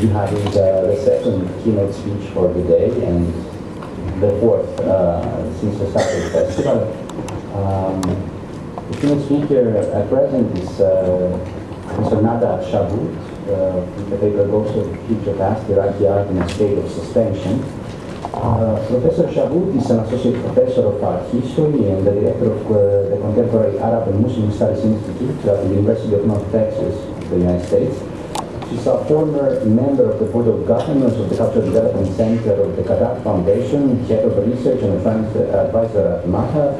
be having the reception keynote speech for the day and the fourth Sea Society Festival. The keynote speaker at present is Mr. Nada Shabout, with the paper "Ghosts of Future Past, Iraqi Art in a State of Suspension." Professor Shabout is an associate professor of art history and the director of the Contemporary Arab and Muslim Studies Institute at the University of North Texas, the United States. She's a former member of the Board of Governors of the Cultural Development Center of the Qadat Foundation, Head of Research and Advisor at Mathaf,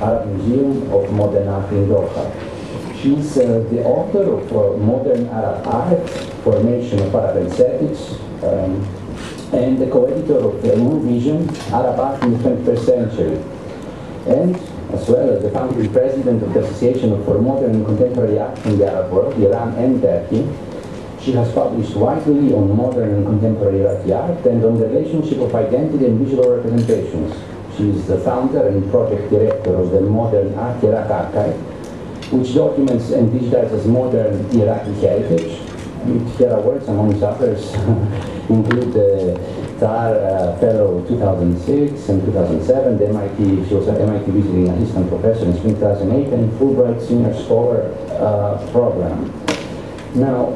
Arab Museum of Modern Art in Doha. She's the author of Modern Arab Art, Formation of Arab Aesthetics, and the co-editor of the New Vision, Arab Art in the 21st Century, and as well as the founding president of the Association for Modern and Contemporary Art in the Arab World, Iran and Turkey. She has published widely on modern and contemporary Iraqi art and on the relationship of identity and visual representations. She is the founder and project director of the Modern Art Iraq Archive, which documents and digitizes modern Iraqi heritage. Her awards, amongst others, include the Tarr Fellow 2006 and 2007, the MIT, she was an MIT visiting assistant professor in spring 2008, and Fulbright Senior Scholar program. Now,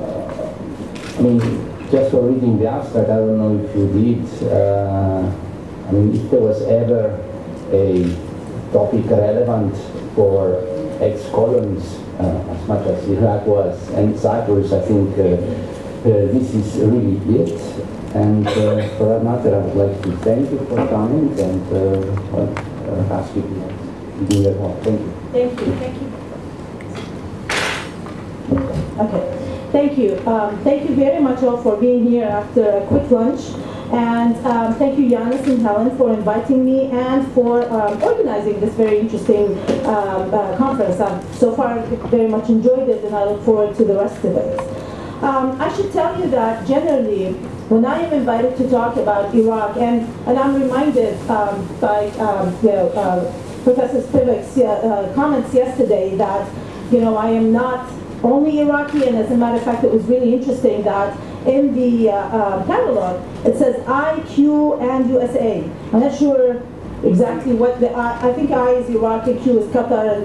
I mean, just for reading the abstract, I don't know if you did, I mean, if there was ever a topic relevant for ex-colonies, as much as Iraq was, and Cyprus, I think this is really it. And for that matter, I would like to thank you for coming and ask you to do your work. Thank you. Thank you. Thank you. Okay. Thank you. Thank you very much all for being here after a quick lunch. And thank you, Yanis and Helen, for inviting me and for organizing this very interesting conference. I've so far very much enjoyed it, and I look forward to the rest of it. I should tell you that generally, when I am invited to talk about Iraq, and I'm reminded by Professor Spivak's comments yesterday that I am not only Iraqi, and as a matter of fact, it was really interesting that in the catalog, it says I, Q, and USA. I'm not sure exactly what the I think I is Iraq, and Q is Qatar,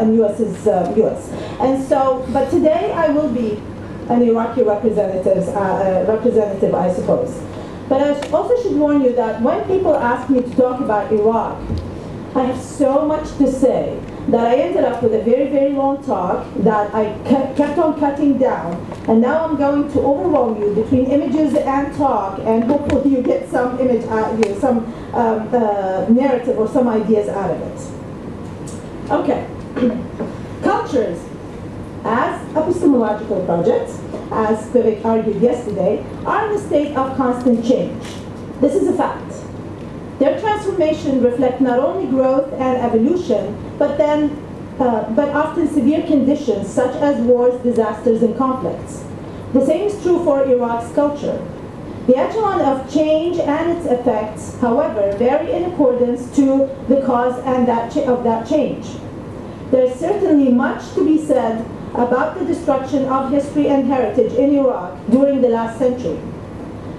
and US is US. And so, but today I will be an Iraqi representative, I suppose. But I also should warn you that when people ask me to talk about Iraq, I have so much to say that I ended up with a very, very long talk that I kept on cutting down. And now I'm going to overwhelm you between images and talk, and hopefully you get some image out of you, some narrative or some ideas out of it. Okay. Cultures as epistemological projects, as Spivak argued yesterday, are in a state of constant change. This is a fact. Their transformation reflects not only growth and evolution, but often severe conditions such as wars, disasters, and conflicts. The same is true for Iraq's culture. The echelon of change and its effects, however, vary in accordance to the cause and of that change. There is certainly much to be said about the destruction of history and heritage in Iraq during the last century.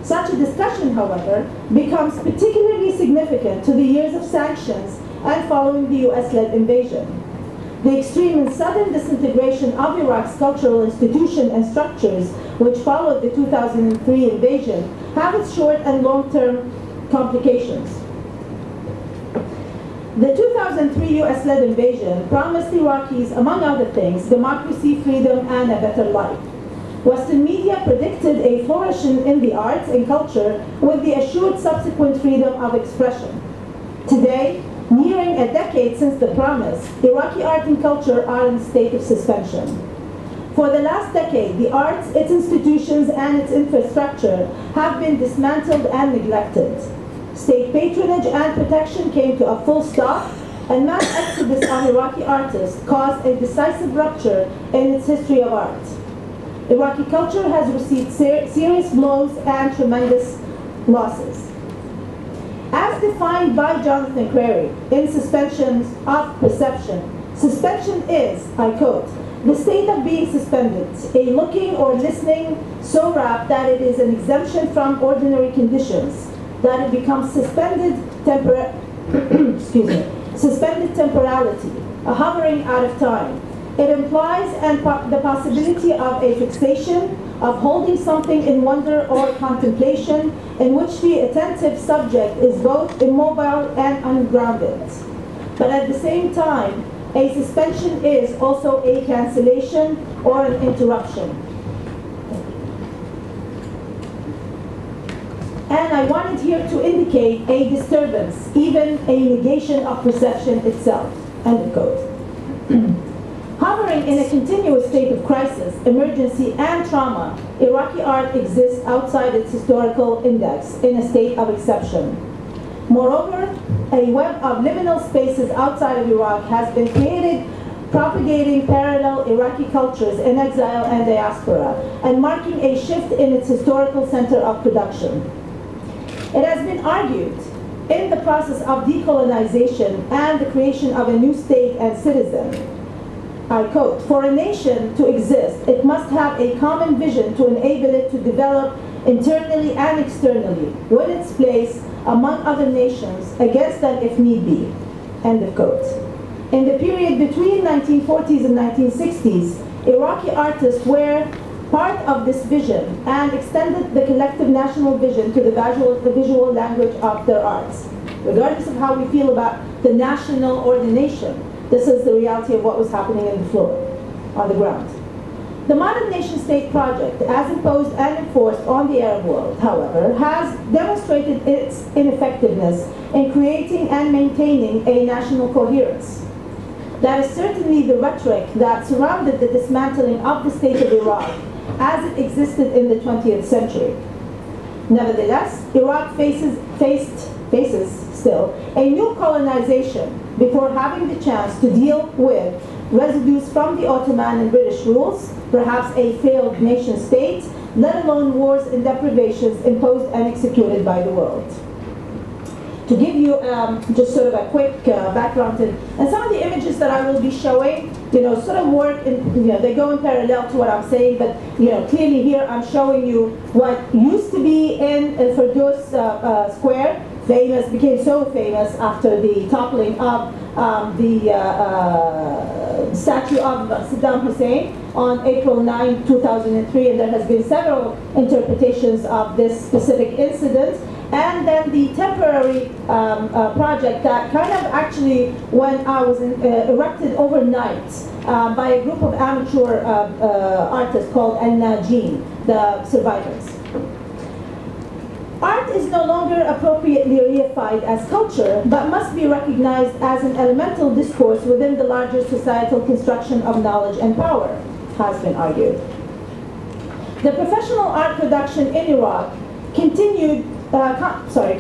Such a discussion, however, becomes particularly significant to the years of sanctions and following the US-led invasion. The extreme and sudden disintegration of Iraq's cultural institution and structures, which followed the 2003 invasion, have its short and long-term complications. The 2003 US-led invasion promised Iraqis, among other things, democracy, freedom, and a better life. Western media predicted a flourishing in the arts and culture with the assured subsequent freedom of expression. Today, nearing a decade since the promise, Iraqi art and culture are in a state of suspension. For the last decade, the arts, its institutions, and its infrastructure have been dismantled and neglected. State patronage and protection came to a full stop, and mass exodus of Iraqi artists caused a decisive rupture in its history of art. Iraqi culture has received serious blows and tremendous losses. As defined by Jonathan Crary in Suspensions of Perception, suspension is, I quote, the state of being suspended, a looking or listening so rapt that it is an exemption from ordinary conditions, that it becomes suspended suspended temporality, a hovering out of time. It implies the possibility of a fixation, of holding something in wonder or contemplation, in which the attentive subject is both immobile and ungrounded. But at the same time, a suspension is also a cancellation or an interruption. And I wanted here to indicate a disturbance, even a negation of perception itself. End of quote. Hovering in a continuous state of crisis, emergency, and trauma, Iraqi art exists outside its historical index in a state of exception. Moreover, a web of liminal spaces outside of Iraq has been created, propagating parallel Iraqi cultures in exile and diaspora, and marking a shift in its historical center of production. It has been argued, in the process of decolonization and the creation of a new state and citizen, I quote, "For a nation to exist, it must have a common vision to enable it to develop internally and externally, with its place among other nations, against them if need be." End of quote. In the period between 1940s and 1960s, Iraqi artists were part of this vision and extended the collective national vision to the visual language of their arts. Regardless of how we feel about the national or the nation, this is the reality of what was happening on the ground. The modern nation-state project, as imposed and enforced on the Arab world, however, has demonstrated its ineffectiveness in creating and maintaining a national coherence. That is certainly the rhetoric that surrounded the dismantling of the state of Iraq as it existed in the 20th century. Nevertheless, Iraq faces still a new colonization before having the chance to deal with residues from the Ottoman and British rules, perhaps a failed nation state, let alone wars and deprivations imposed and executed by the world. To give you just sort of a quick background, and some of the images that I will be showing, you know, sort of work in, you know, they go in parallel to what I'm saying, but, you know, clearly here I'm showing you what used to be in Firdos Square, became so famous after the toppling of the statue of Saddam Hussein on April 9, 2003, and there has been several interpretations of this specific incident. And then the temporary project that kind of actually, when I was erected overnight by a group of amateur artists called Anna Jean, the survivors. Art is no longer appropriately reified as culture, but must be recognized as an elemental discourse within the larger societal construction of knowledge and power, has been argued. The professional art production in Iraq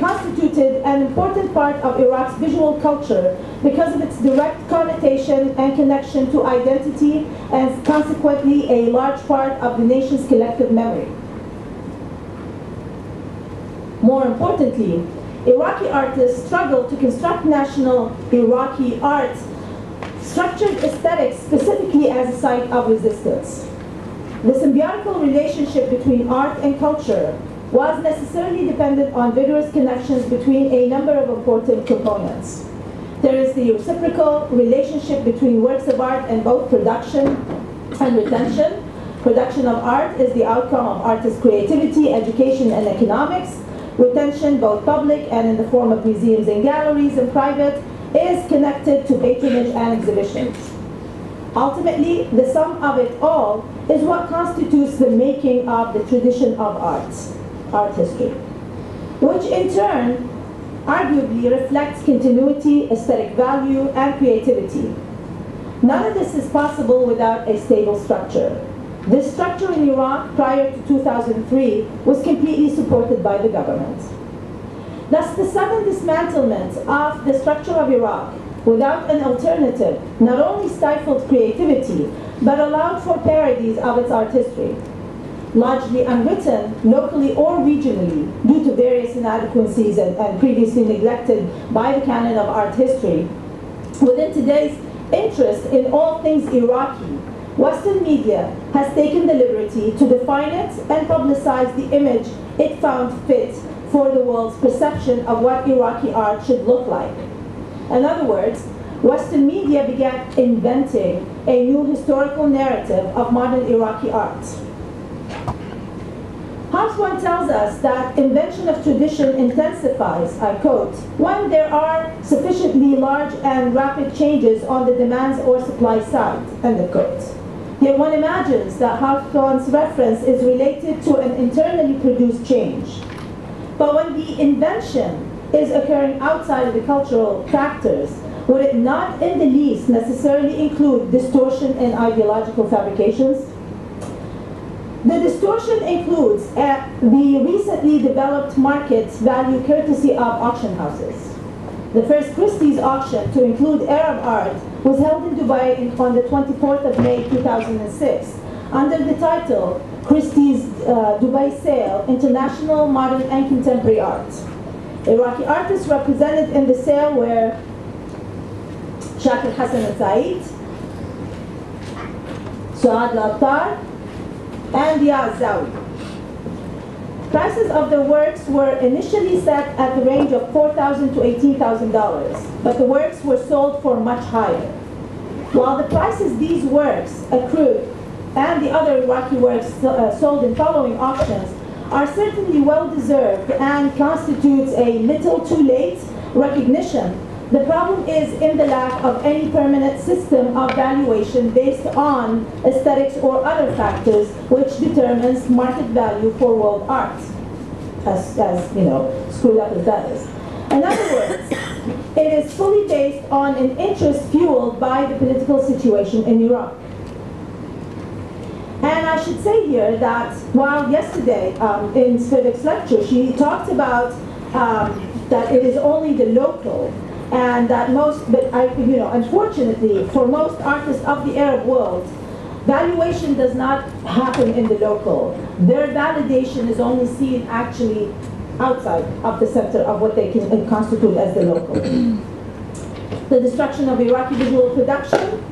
constituted an important part of Iraq's visual culture because of its direct connotation and connection to identity, and consequently a large part of the nation's collective memory. More importantly, Iraqi artists struggled to construct national Iraqi art structured aesthetics specifically as a site of resistance. The symbiotical relationship between art and culture was necessarily dependent on vigorous connections between a number of important components. There is the reciprocal relationship between works of art and both production and retention. Production of art is the outcome of artists' creativity, education, and economics. Retention, both public and in the form of museums and galleries and private, is connected to patronage and exhibitions. Ultimately, the sum of it all is what constitutes the making of the tradition of art history, which in turn arguably reflects continuity, aesthetic value, and creativity. None of this is possible without a stable structure. This structure in Iraq prior to 2003 was completely supported by the government. Thus, the sudden dismantlement of the structure of Iraq without an alternative not only stifled creativity, but allowed for parodies of its art history, largely unwritten locally or regionally due to various inadequacies and previously neglected by the canon of art history, within today's interest in all things Iraqi, Western media has taken the liberty to define it and publicize the image it found fit for the world's perception of what Iraqi art should look like. In other words, Western media began inventing a new historical narrative of modern Iraqi art. Hobsbawm tells us that invention of tradition intensifies, I quote, when there are sufficiently large and rapid changes on the demands or supply side, end of quote. Yet one imagines that Hobsbawm's reference is related to an internally produced change. But when the invention is occurring outside of the cultural factors, would it not in the least necessarily include distortion and ideological fabrications? The distortion includes the recently developed market value courtesy of auction houses. The first Christie's auction to include Arab art was held in Dubai on the 24th of May 2006 under the title Christie's Dubai Sale, International Modern and Contemporary Art. Iraqi artists represented in the sale were Shakir Hassan Al Said, Suad al-Attar, and Yazawi. Prices of the works were initially set at the range of $4,000 to $18,000, but the works were sold for much higher. While the prices these works accrued and the other Iraqi works sold in following auctions are certainly well deserved and constitutes a little too late recognition, the problem is in the lack of any permanent system of valuation based on aesthetics or other factors which determines market value for world art, as you know, screwed up as that is. In other words, it is fully based on an interest fueled by the political situation in Iraq. And I should say here that while yesterday in Svedek's lecture she talked about that it is only the local and that most, but you know, unfortunately, for most artists of the Arab world, valuation does not happen in the local. Their validation is only seen actually outside of the center of what they can constitute as the local. The destruction of Iraqi visual production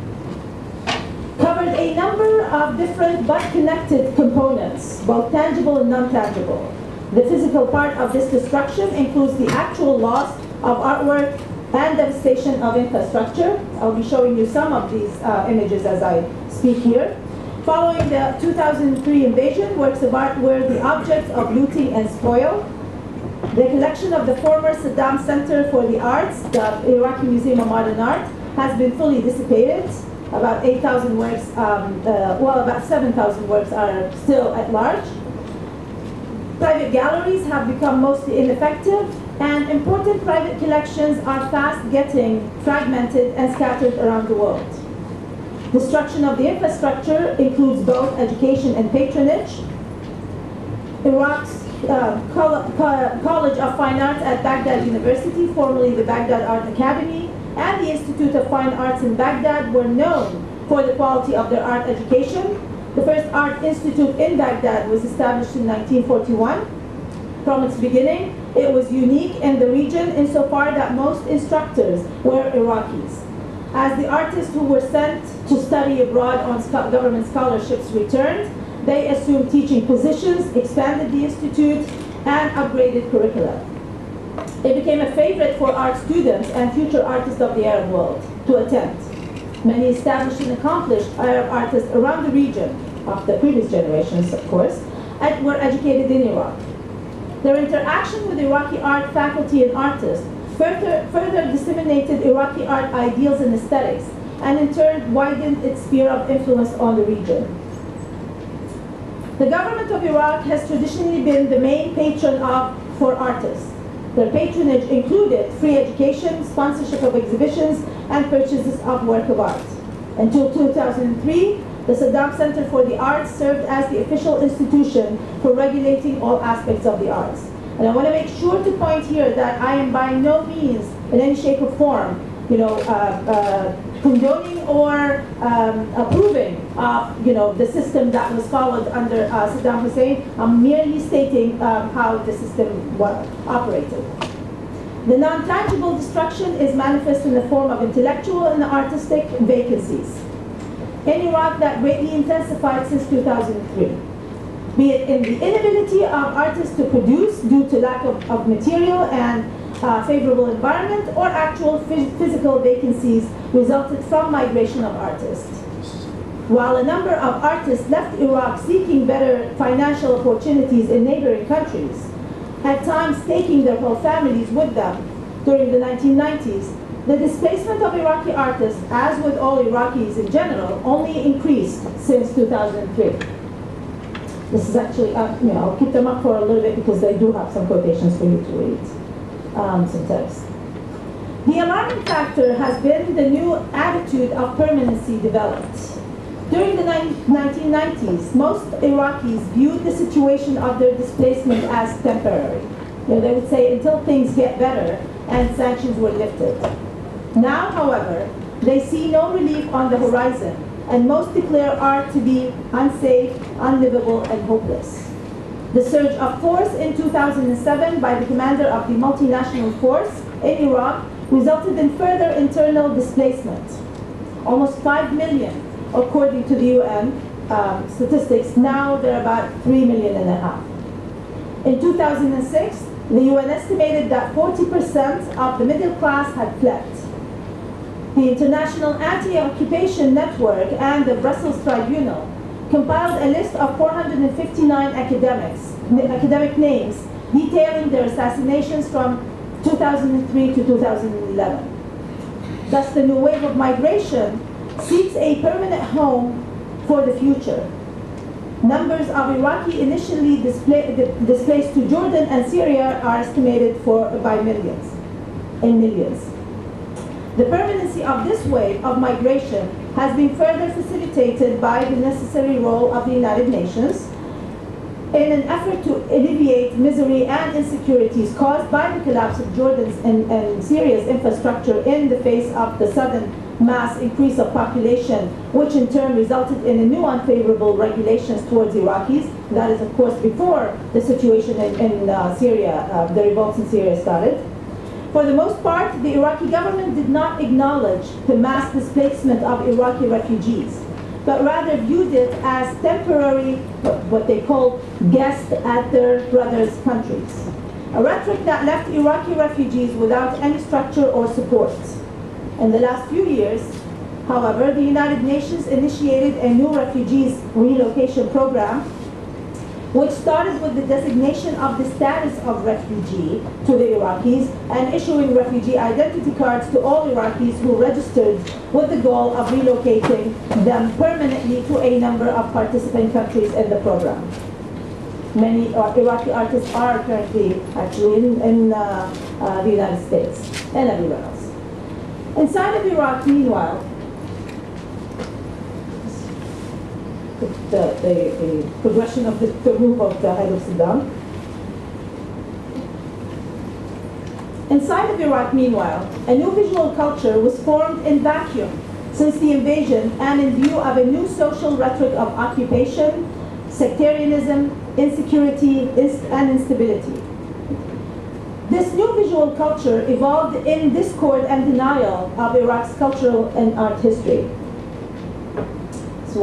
covered a number of different but connected components, both tangible and non-tangible. The physical part of this destruction includes the actual loss of artwork, and devastation of infrastructure. I'll be showing you some of these images as I speak here. Following the 2003 invasion, works of art were the objects of looting and spoil. The collection of the former Saddam Center for the Arts, the Iraqi Museum of Modern Art, has been fully dissipated. About 8,000 works, about 7,000 works are still at large. Private galleries have become mostly ineffective, and important private collections are fast getting fragmented and scattered around the world. Destruction of the infrastructure includes both education and patronage. Iraq's College of Fine Arts at Baghdad University, formerly the Baghdad Art Academy, and the Institute of Fine Arts in Baghdad were known for the quality of their art education. The first art institute in Baghdad was established in 1941. From its beginning, it was unique in the region insofar that most instructors were Iraqis. As the artists who were sent to study abroad on government scholarships returned, they assumed teaching positions, expanded the institute, and upgraded curricula. It became a favorite for art students and future artists of the Arab world to attend. Many established and accomplished Arab artists around the region, of the previous generations of course, were educated in Iraq. Their interaction with Iraqi art faculty and artists further disseminated Iraqi art ideals and aesthetics, and in turn widened its sphere of influence on the region. The government of Iraq has traditionally been the main patron for artists. Their patronage included free education, sponsorship of exhibitions, and purchases of work of art. Until 2003, the Saddam Center for the Arts served as the official institution for regulating all aspects of the arts. And I want to make sure to point here that I am by no means, in any shape or form, you know, condoning or approving of, you know, the system that was followed under Saddam Hussein. I'm merely stating how the system operated. The non-tangible destruction is manifest in the form of intellectual and artistic vacancies. in Iraq that greatly intensified since 2003, be it in the inability of artists to produce due to lack of material and favorable environment, or actual physical vacancies resulted from migration of artists. While a number of artists left Iraq seeking better financial opportunities in neighboring countries, at times taking their whole families with them during the 1990s, the displacement of Iraqi artists, as with all Iraqis in general, only increased since 2003. This is actually, you know, I'll keep them up for a little bit because they do have some quotations for you to read, some text. The alarming factor has been the new attitude of permanency developed. During the 1990s, most Iraqis viewed the situation of their displacement as temporary. You know, they would say, until things get better, and sanctions were lifted. Now, however, they see no relief on the horizon, and most declare art to be unsafe, unlivable, and hopeless. The surge of force in 2007 by the commander of the multinational force in Iraq resulted in further internal displacement. Almost 5 million, according to the UN statistics. Now they're about 3.5 million. In 2006, the UN estimated that 40% of the middle class had fled. The International Anti-Occupation Network and the Brussels Tribunal compiled a list of 459 academic names detailing their assassinations from 2003 to 2011. Thus, the new wave of migration seeks a permanent home for the future. Numbers of Iraqi initially displaced to Jordan and Syria are estimated in millions. The permanency of this wave of migration has been further facilitated by the necessary role of the United Nations in an effort to alleviate misery and insecurities caused by the collapse of Jordan's and Syria's infrastructure in the face of the sudden mass increase of population, which in turn resulted in a new unfavorable regulations towards Iraqis. That is, of course, before the situation in Syria, the revolts in Syria started. For the most part, the Iraqi government did not acknowledge the mass displacement of Iraqi refugees, but rather viewed it as temporary, what they call guests at their brothers' countries. A rhetoric that left Iraqi refugees without any structure or support. In the last few years, however, the United Nations initiated a new refugees relocation program, which started with the designation of the status of refugee to the Iraqis and issuing refugee identity cards to all Iraqis who registered with the goal of relocating them permanently to a number of participant countries in the program. Many Iraqi artists are currently actually in the United States and everywhere else. Inside of Iraq, meanwhile, the progression of the move of the head of Saddam. Inside of Iraq, meanwhile, a new visual culture was formed in vacuum since the invasion and in view of a new social rhetoric of occupation, sectarianism, insecurity, and instability. This new visual culture evolved in discord and denial of Iraq's cultural and art history. It's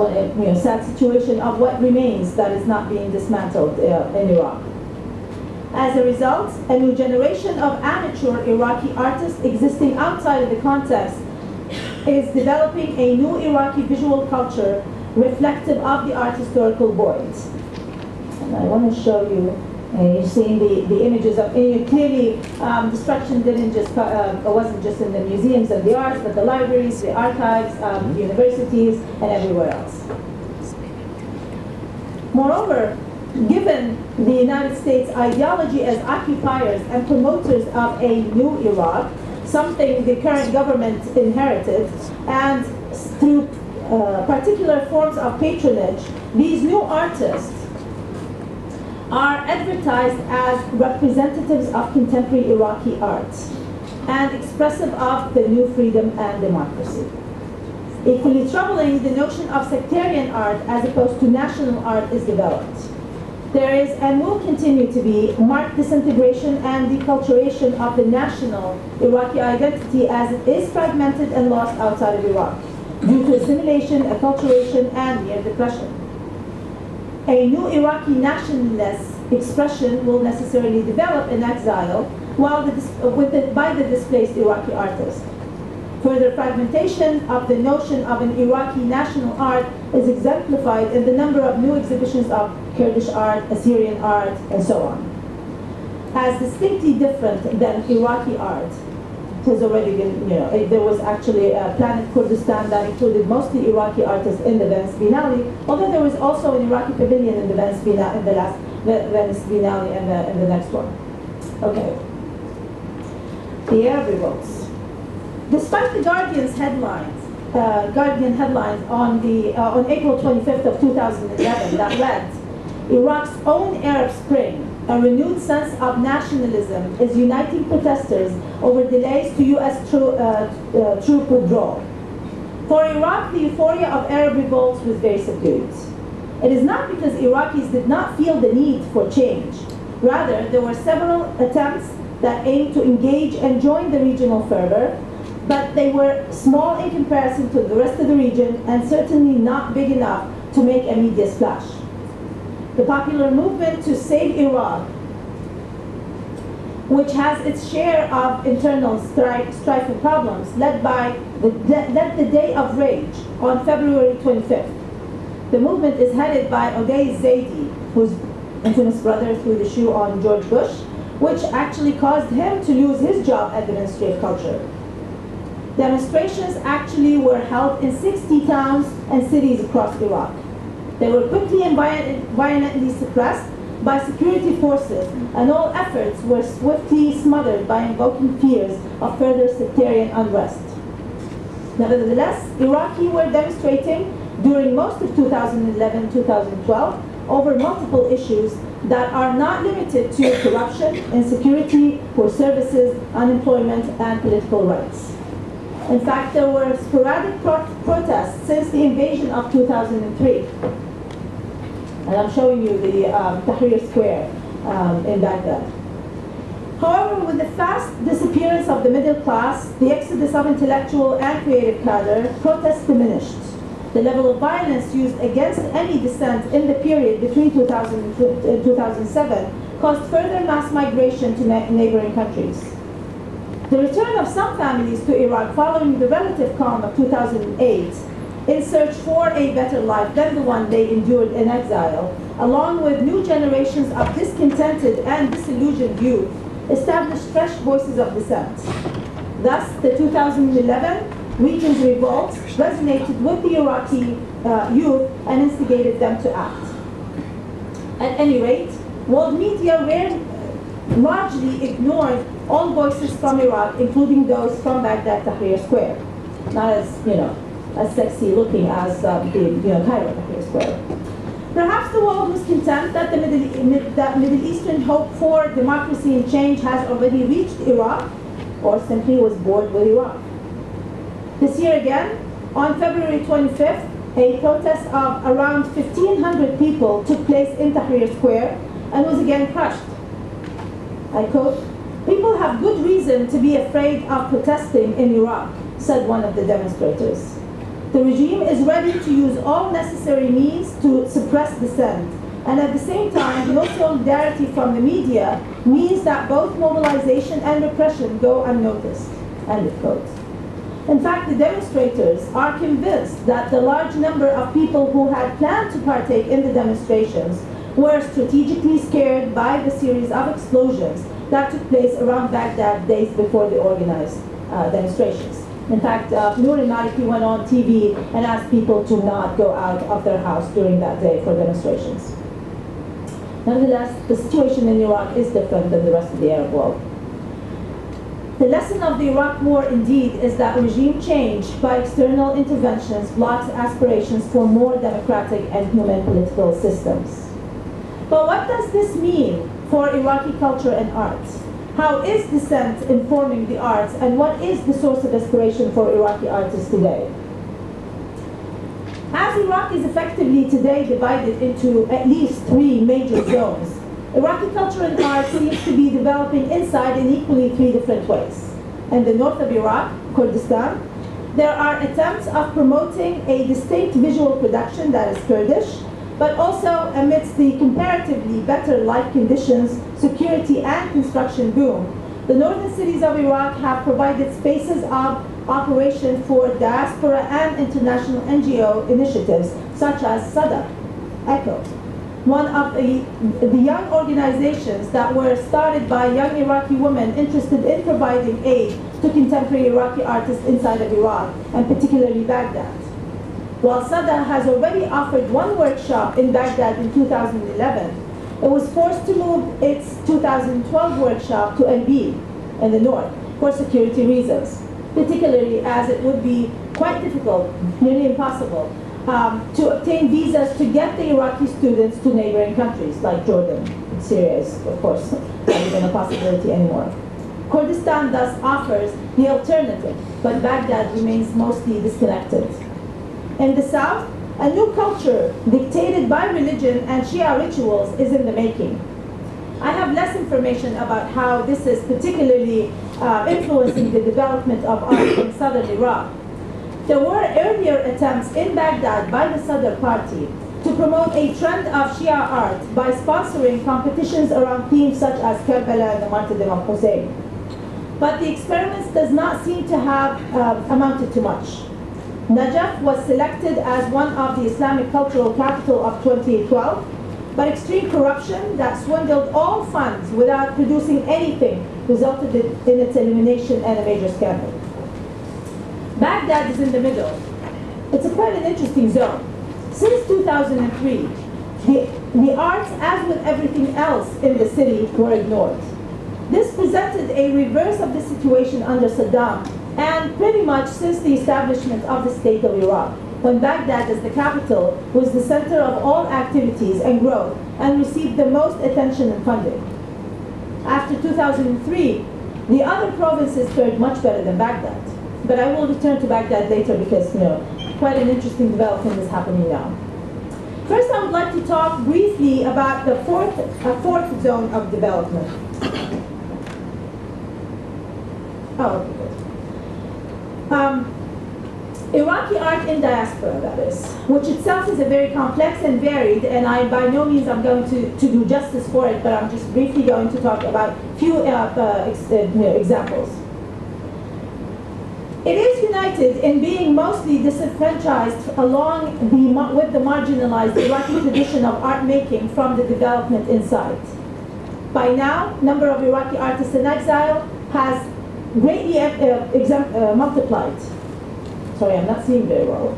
a sad situation of what remains that is not being dismantled in Iraq. As a result, a new generation of amateur Iraqi artists existing outside of the context is developing a new Iraqi visual culture reflective of the art historical void. And I want to show you. You're seeing the images of, clearly destruction didn't just, it wasn't just in the museums and the arts, but the libraries, the archives, the universities, and everywhere else. Moreover, given the United States' ideology as occupiers and promoters of a new Iraq, something the current government inherited, and through particular forms of patronage, these new artists are advertised as representatives of contemporary Iraqi art and expressive of the new freedom and democracy. Equally troubling, the notion of sectarian art as opposed to national art is developed. There is and will continue to be marked disintegration and deculturation of the national Iraqi identity as it is fragmented and lost outside of Iraq, due to assimilation, acculturation, and near depression. A new Iraqi nationalist expression will necessarily develop in exile while by the displaced Iraqi artists. Further fragmentation of the notion of an Iraqi national art is exemplified in the number of new exhibitions of Kurdish art, Assyrian art, and so on. As distinctly different than Iraqi art, has already been, there was actually a Planet Kurdistan that included mostly Iraqi artists in the Venice Biennale, although there was also an Iraqi pavilion in the Venice Biennale, and the next one. Okay. The Arab revolts. Despite the Guardian headlines on April 25th of 2011 that read, Iraq's own Arab Spring, a renewed sense of nationalism is uniting protesters over delays to U.S. troop withdrawal. For Iraq, the euphoria of Arab revolts was very subdued. It is not because Iraqis did not feel the need for change. Rather, there were several attempts that aimed to engage and join the regional fervor, but they were small in comparison to the rest of the region and certainly not big enough to make a media splash. The popular movement to save Iraq, which has its share of internal strife and problems, led the Day of Rage on February 25th. The movement is headed by Uday Zaidi, whose infamous brother threw the shoe on George Bush, which actually caused him to lose his job at the Ministry of Culture. Demonstrations actually were held in 60 towns and cities across Iraq. They were quickly and violently suppressed by security forces, and all efforts were swiftly smothered by invoking fears of further sectarian unrest. Nevertheless, Iraqis were demonstrating during most of 2011-2012 over multiple issues that are not limited to corruption, insecurity, poor services, unemployment, and political rights. In fact, there were sporadic protests since the invasion of 2003. And I'm showing you the Tahrir Square in Baghdad. However, with the fast disappearance of the middle class, the exodus of intellectual and creative cadre, protests diminished. The level of violence used against any dissent in the period between 2000 and 2007 caused further mass migration to neighboring countries. The return of some families to Iraq following the relative calm of 2008 in search for a better life than the one they endured in exile, along with new generations of discontented and disillusioned youth, established fresh voices of dissent. Thus, the 2011 region's revolt resonated with the Iraqi youth and instigated them to act. At any rate, world media were largely ignored all voices from Iraq, including those from Baghdad Tahrir Square. Not as, as sexy looking as the, Cairo Tahrir Square. Perhaps the world was content that the Middle Eastern hope for democracy and change has already reached Iraq, or simply was bored with Iraq. This year again, on February 25th, a protest of around 1,500 people took place in Tahrir Square and was again crushed. I quote, "People have good reason to be afraid of protesting in Iraq," said one of the demonstrators. "The regime is ready to use all necessary means to suppress dissent, and at the same time, no solidarity from the media means that both mobilization and repression go unnoticed." End of quote. In fact, the demonstrators are convinced that the large number of people who had planned to partake in the demonstrations were strategically scared by the series of explosions that took place around Baghdad days before the organized demonstrations. In fact, Noor al-Maliki went on TV and asked people to not go out of their house during that day for demonstrations. Nonetheless, the situation in Iraq is different than the rest of the Arab world. The lesson of the Iraq war, indeed, is that regime change by external interventions blocks aspirations for more democratic and human political systems. But what does this mean for Iraqi culture and arts? How is dissent informing the arts, and what is the source of inspiration for Iraqi artists today? As Iraq is effectively today divided into at least three major zones, Iraqi culture and arts seems to be developing inside in equally three different ways. In the north of Iraq, Kurdistan, There are attempts of promoting a distinct visual production that is Kurdish, but also amidst the comparatively better life conditions, security, and construction boom, the northern cities of Iraq have provided spaces of operation for diaspora and international NGO initiatives, such as Sadaq, ECHO, one of the young organizations that were started by young Iraqi women interested in providing aid to contemporary Iraqi artists inside of Iraq, and particularly Baghdad. While Sadaq has already offered one workshop in Baghdad in 2011, it was forced to move its 2012 workshop to Anbib in the north for security reasons, particularly as it would be quite difficult, nearly impossible, to obtain visas to get the Iraqi students to neighboring countries like Jordan, Syria, of course, not even a possibility anymore. Kurdistan thus offers the alternative, but Baghdad remains mostly disconnected. In the south, a new culture dictated by religion and Shia rituals is in the making. I have less information about how this is particularly influencing the development of art in southern Iraq. There were earlier attempts in Baghdad by the Sadr Party to promote a trend of Shia art by sponsoring competitions around themes such as Karbala and the martyrdom of Hussein. But the experiments does not seem to have amounted to much. Najaf was selected as one of the Islamic cultural capital of 2012, but extreme corruption that swindled all funds without producing anything resulted in its elimination and a major scandal. Baghdad is in the middle. It's quite an interesting zone. Since 2003, the arts, as with everything else in the city, were ignored. This presented a reverse of the situation under Saddam, and pretty much since the establishment of the state of Iraq, when Baghdad, as the capital, was the center of all activities and growth and received the most attention and funding. After 2003, the other provinces fared much better than Baghdad. But I will return to Baghdad later because, you know, quite an interesting development is happening now. First, I would like to talk briefly about the fourth zone of development. Oh, good. Iraqi art in diaspora, that is, which itself is a very complex and varied, and I by no means I'm going to do justice for it, but I'm just briefly going to talk about a few examples. It is united in being mostly disenfranchised along with the marginalized Iraqi tradition of art making from the development inside. By now, number of Iraqi artists in exile has greatly multiplied. Sorry, I'm not seeing very well.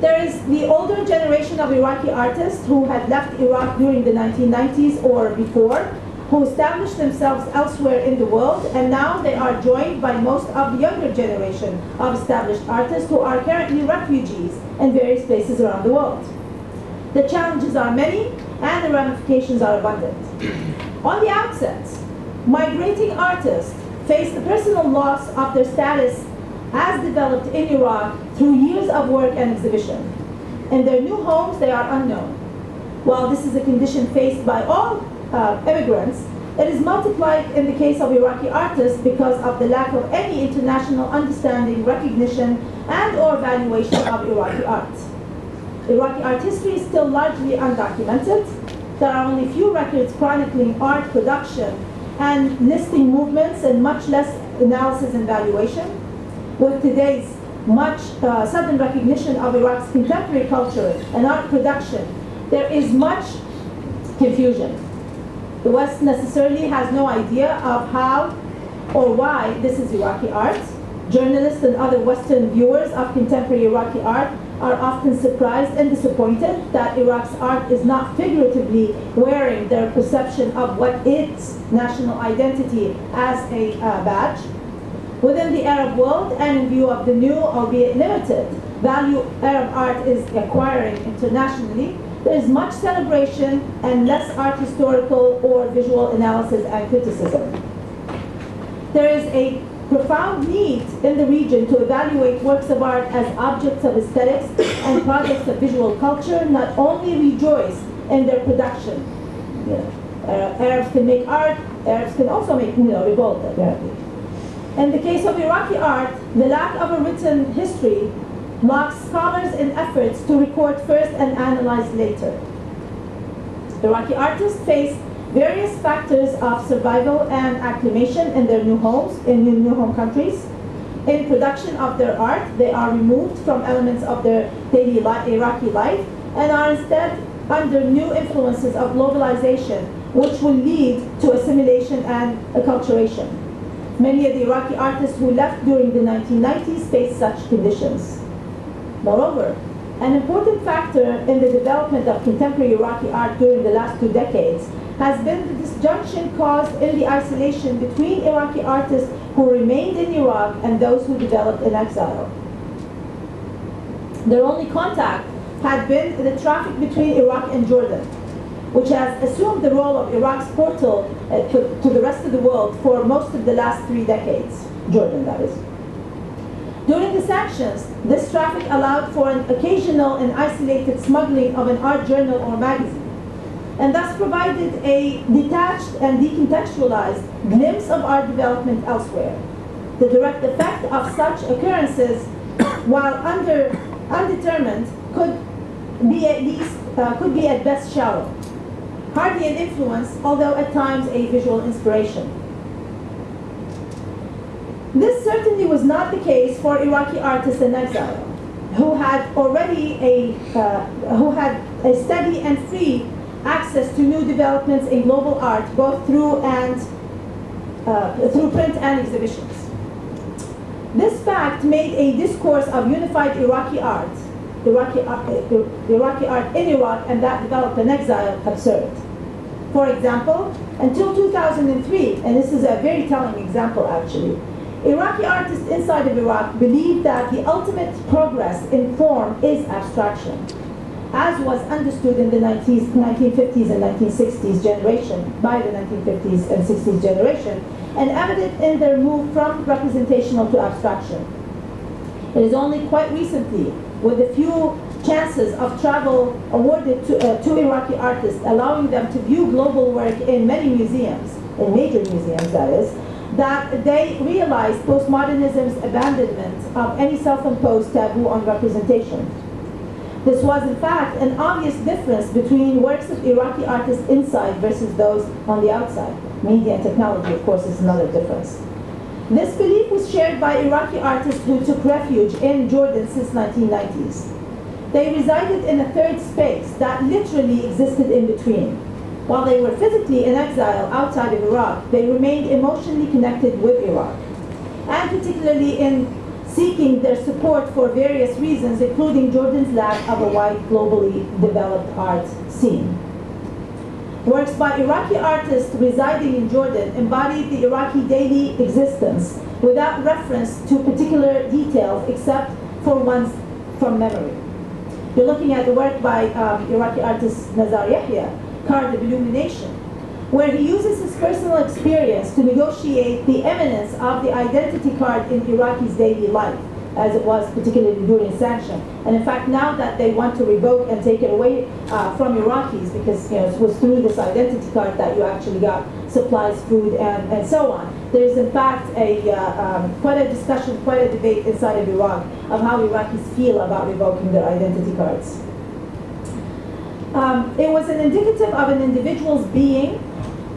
There is the older generation of Iraqi artists who had left Iraq during the 1990s or before, who established themselves elsewhere in the world, and now they are joined by most of the younger generation of established artists who are currently refugees in various places around the world. The challenges are many, and the ramifications are abundant. On the outset, migrating artists face the personal loss of their status as developed in Iraq through years of work and exhibition. In their new homes, they are unknown. While this is a condition faced by all immigrants, it is multiplied in the case of Iraqi artists because of the lack of any international understanding, recognition, and or valuation of Iraqi art. Iraqi art history is still largely undocumented. There are only few records chronicling art production and listing movements, and much less analysis and valuation. With today's much sudden recognition of Iraq's contemporary culture and art production, there is much confusion. The West necessarily has no idea of how or why this is Iraqi art. Journalists and other Western viewers of contemporary Iraqi art are often surprised and disappointed that Iraq's art is not figuratively wearing their perception of what its national identity as a badge. Within the Arab world, and in view of the new, albeit limited, value Arab art is acquiring internationally, there is much celebration and less art historical or visual analysis and criticism. There is a profound need in the region to evaluate works of art as objects of aesthetics and projects of visual culture, not only rejoice in their production. Yeah. Arabs can make art, Arabs can also make, you know, revolt, apparently. In the case of Iraqi art, the lack of a written history locks scholars in efforts to record first and analyze later. Iraqi artists face various factors of survival and acclimation in their new homes, in new home countries. In production of their art, they are removed from elements of their daily Iraqi life and are instead under new influences of globalization, which will lead to assimilation and acculturation. Many of the Iraqi artists who left during the 1990s faced such conditions. Moreover, an important factor in the development of contemporary Iraqi art during the last 2 decades has been the disjunction caused in the isolation between Iraqi artists who remained in Iraq and those who developed in exile. Their only contact had been the traffic between Iraq and Jordan, which has assumed the role of Iraq's portal to the rest of the world for most of the last 3 decades, Jordan that is. During the sanctions, this traffic allowed for an occasional and isolated smuggling of an art journal or magazine, and thus provided a detached and decontextualized glimpse of art development elsewhere. The direct effect of such occurrences, while undetermined, could be at best shallow, hardly an influence, although at times a visual inspiration. This certainly was not the case for Iraqi artists in exile, who had already a steady and free access to new developments in global art, both through print and exhibitions. This fact made a discourse of unified Iraqi art in Iraq and that developed in exile absurd. For example, until 2003, and this is a very telling example actually, Iraqi artists inside of Iraq believed that the ultimate progress in form is abstraction, as was understood in the 1950s and 1960s generation, by the 1950s and 60s generation, and evident in their move from representational to abstraction. It is only quite recently, with a few chances of travel awarded to Iraqi artists, allowing them to view global work in many museums, in major museums that is, that they realized postmodernism's abandonment of any self-imposed taboo on representation. This was, in fact, an obvious difference between works of Iraqi artists inside versus those on the outside. Media and technology, of course, is another difference. This belief was shared by Iraqi artists who took refuge in Jordan since the 1990s. They resided in a third space that literally existed in between. While they were physically in exile outside of Iraq, they remained emotionally connected with Iraq, and particularly in seeking their support for various reasons, including Jordan's lack of a wide, globally developed art scene. Works by Iraqi artists residing in Jordan embodied the Iraqi daily existence without reference to particular details except for ones from memory. You're looking at the work by Iraqi artist Nazar Yahya, Card of Illumination, where he uses his personal experience to negotiate the eminence of the identity card in Iraqis' daily life, as it was particularly during sanction. And in fact, now that they want to revoke and take it away from Iraqis, because it was through this identity card that you actually got supplies, food, and so on. There is in fact quite a discussion, quite a debate inside of Iraq of how Iraqis feel about revoking their identity cards. It was an indicative of an individual's being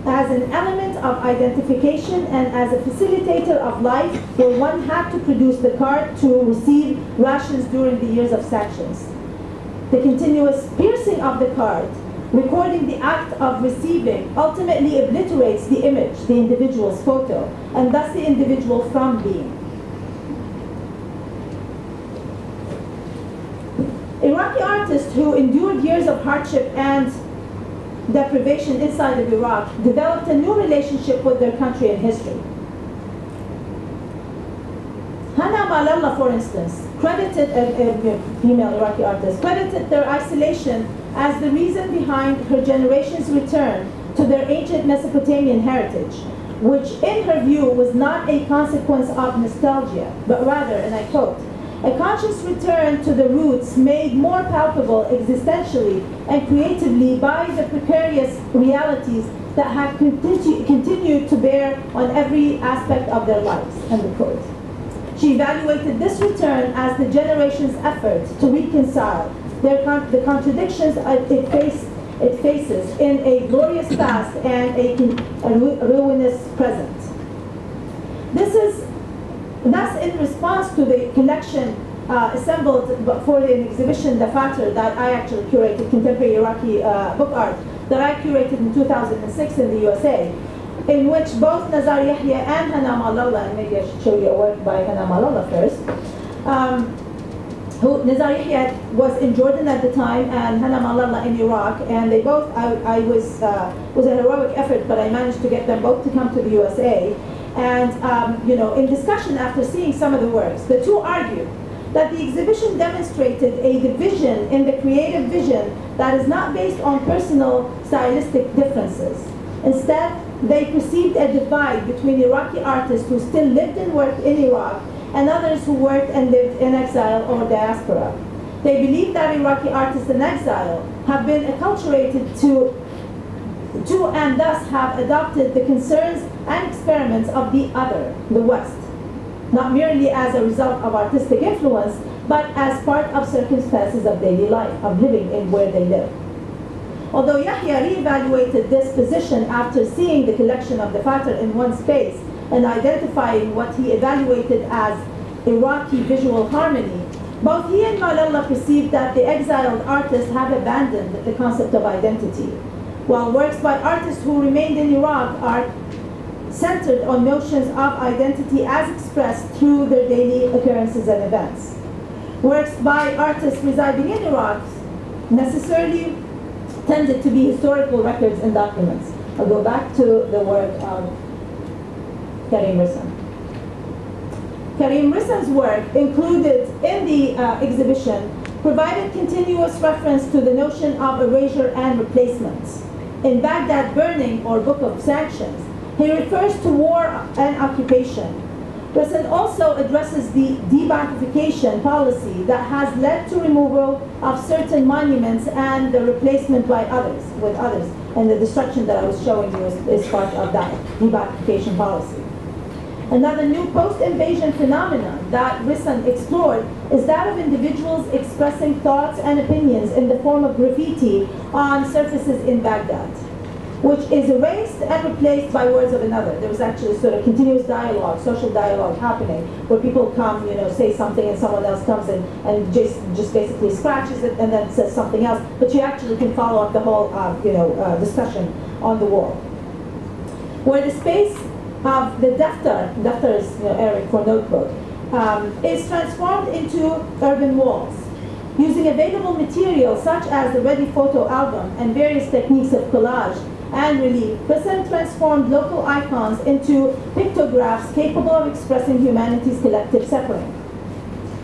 as an element of identification and as a facilitator of life where one had to produce the card to receive rations during the years of sanctions. The continuous piercing of the card, recording the act of receiving, ultimately obliterates the image, the individual's photo, and thus the individual from being. Iraqi artists who endured years of hardship and deprivation inside of Iraq developed a new relationship with their country and history. Hanaa Malallah, for instance, credited, a female Iraqi artist, credited their isolation as the reason behind her generation's return to their ancient Mesopotamian heritage, which in her view was not a consequence of nostalgia, but rather, and I quote, a conscious return to the roots made more palpable existentially and creatively by the precarious realities that have continued to bear on every aspect of their lives." End of quote. She evaluated this return as the generation's effort to reconcile the contradictions it faces in a glorious past and a ruinous present. That's in response to the collection assembled for an exhibition, the Fatir, that I actually curated, contemporary Iraqi book art, that I curated in 2006 in the USA, in which both Nazar Yahya and Hanaa Malallah, and maybe I should show you a work by Hanaa Malallah first, who Nazar Yahya was in Jordan at the time and Hanaa Malallah in Iraq, and they both, was a heroic effort, but I managed to get them both to come to the USA. And you know, in discussion after seeing some of the works, the two argued that the exhibition demonstrated a division in the creative vision that is not based on personal stylistic differences. Instead, they perceived a divide between Iraqi artists who still lived and worked in Iraq and others who worked and lived in exile or diaspora. They believed that Iraqi artists in exile have been acculturated to and thus have adopted the concerns and experiments of the other, the West, not merely as a result of artistic influence, but as part of circumstances of daily life, of living in where they live. Although Yahya re-evaluated this position after seeing the collection of the Fatir in one space and identifying what he evaluated as Iraqi visual harmony, both he and Malallah perceived that the exiled artists have abandoned the concept of identity, while works by artists who remained in Iraq are centered on notions of identity as expressed through their daily occurrences and events. Works by artists residing in Iraq necessarily tended to be historical records and documents. I'll go back to the work of Karim Risan. Karim Risan's work included in the exhibition provided continuous reference to the notion of erasure and replacements. In Baghdad Burning, or Book of Sanctions, he refers to war and occupation. Risan also addresses the de-Ba'athification policy that has led to removal of certain monuments and the replacement by others with others, and the destruction that I was showing you is part of that de-Ba'athification policy. Another new post-invasion phenomenon that Risan explored is that of individuals expressing thoughts and opinions in the form of graffiti on surfaces in Baghdad, which is erased and replaced by words of another. There was actually sort of continuous dialogue, social dialogue happening, where people come, you know, say something, and someone else comes in and just basically scratches it and then says something else. But you actually can follow up the whole, discussion on the wall, where the space of the daftar is Arabic for notebook, is transformed into urban walls. Using available material such as the ready photo album and various techniques of collage and relief, Risan transformed local icons into pictographs capable of expressing humanity's collective suffering.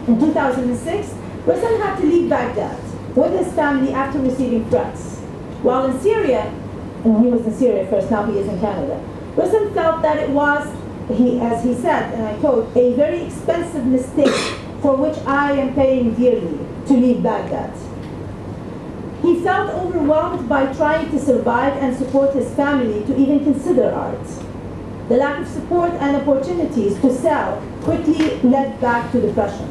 In 2006, Risan had to leave Baghdad with his family after receiving threats. While in Syria, and he was in Syria first, now he is in Canada, Risan felt that it was, as he said, and I quote, "a very expensive mistake for which I am paying dearly to leave Baghdad." He felt overwhelmed by trying to survive and support his family to even consider art. The lack of support and opportunities to sell quickly led back to depression.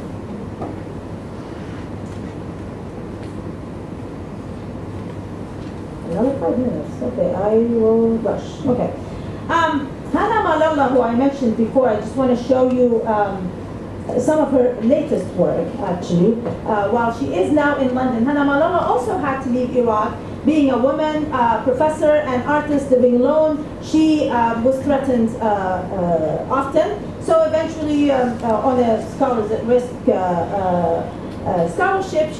Another 5 minutes, okay, I will rush, okay. Hanaa Malallah, who I mentioned before, I just want to show you some of her latest work, actually. While she is now in London, Hanaa Malallah also had to leave Iraq. Being a woman, professor, and artist living alone, she was threatened often. So eventually, on a scholars at risk scholarship,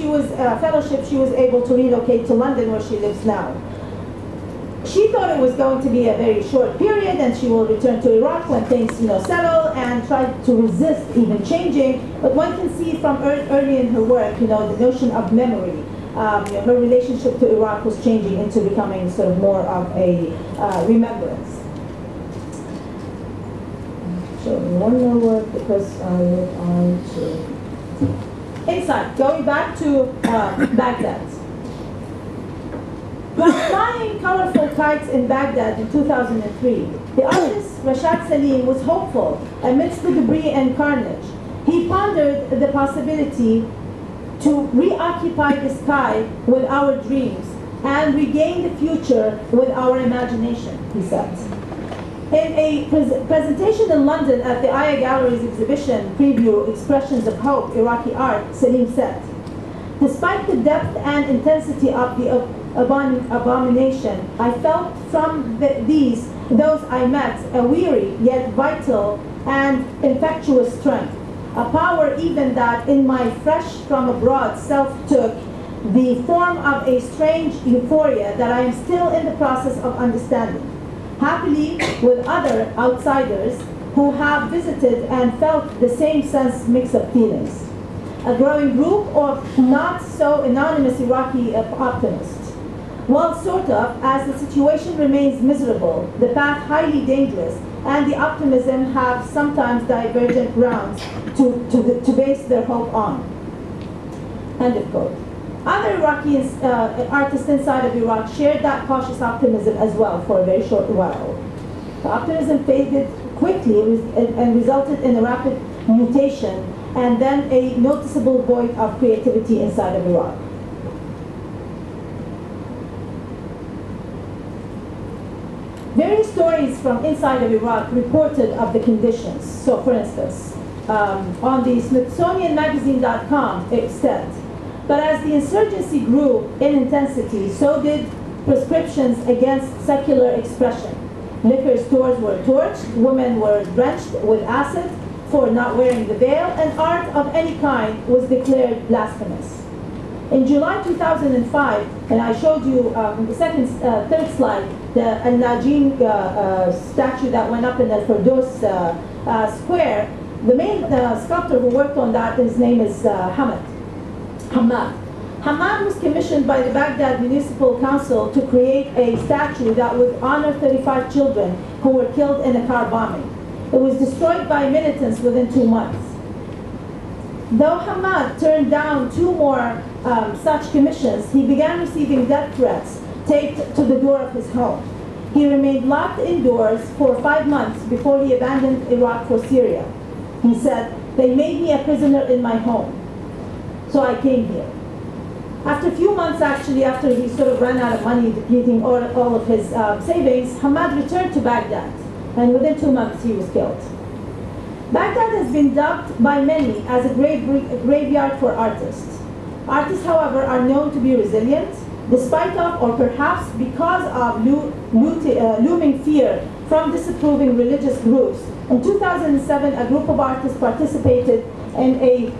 fellowship, she was able to relocate to London, where she lives now. She thought it was going to be a very short period and she will return to Iraq when things settle, and tried to resist even changing. But one can see from early in her work, the notion of memory. Her relationship to Iraq was changing into becoming sort of more of a remembrance. So one more word because I move on to... Inside, going back to Baghdad. While buying colorful kites in Baghdad in 2003, the artist Rashad Salim was hopeful amidst the debris and carnage. He pondered the possibility to reoccupy the sky with our dreams and regain the future with our imagination, he said. In a presentation in London at the Aya Gallery's exhibition preview, Expressions of Hope, Iraqi Art, Salim said, despite the depth and intensity of the abomination, I felt from those I met a weary yet vital and infectious strength, a power even that in my fresh from abroad self took the form of a strange euphoria that I am still in the process of understanding. Happily, with other outsiders who have visited and felt the same sense mix of feelings. A growing group of not so anonymous Iraqi optimists. Well, sort of, as the situation remains miserable, the path highly dangerous, and the optimism have sometimes divergent grounds to base their hope on. End of quote. Other Iraqi artists inside of Iraq shared that cautious optimism as well for a very short while. The optimism faded quickly and resulted in a rapid mutation and then a noticeable void of creativity inside of Iraq. Various stories from inside of Iraq reported of the conditions. So for instance, on the SmithsonianMagazine.com it said, but as the insurgency grew in intensity, so did prescriptions against secular expression. Liquor stores were torched, women were drenched with acid for not wearing the veil, and art of any kind was declared blasphemous. In July 2005, and I showed you the third slide, the Anna Jean statue that went up in the Firdos Square. The main sculptor who worked on that, his name is Hamad. Hamad was commissioned by the Baghdad Municipal Council to create a statue that would honor 35 children who were killed in a car bombing. It was destroyed by militants within 2 months. Though Hamad turned down 2 more such commissions, he began receiving death threats taped to the door of his home. He remained locked indoors for 5 months before he abandoned Iraq for Syria. He said, they made me a prisoner in my home. So I came here. After a few months, actually, after he sort of ran out of money, depleting all of his savings, Hamad returned to Baghdad, and within 2 months he was killed. Baghdad has been dubbed by many as a graveyard for artists. Artists, however, are known to be resilient, despite of or perhaps because of looming fear from disapproving religious groups. In 2007, a group of artists participated in a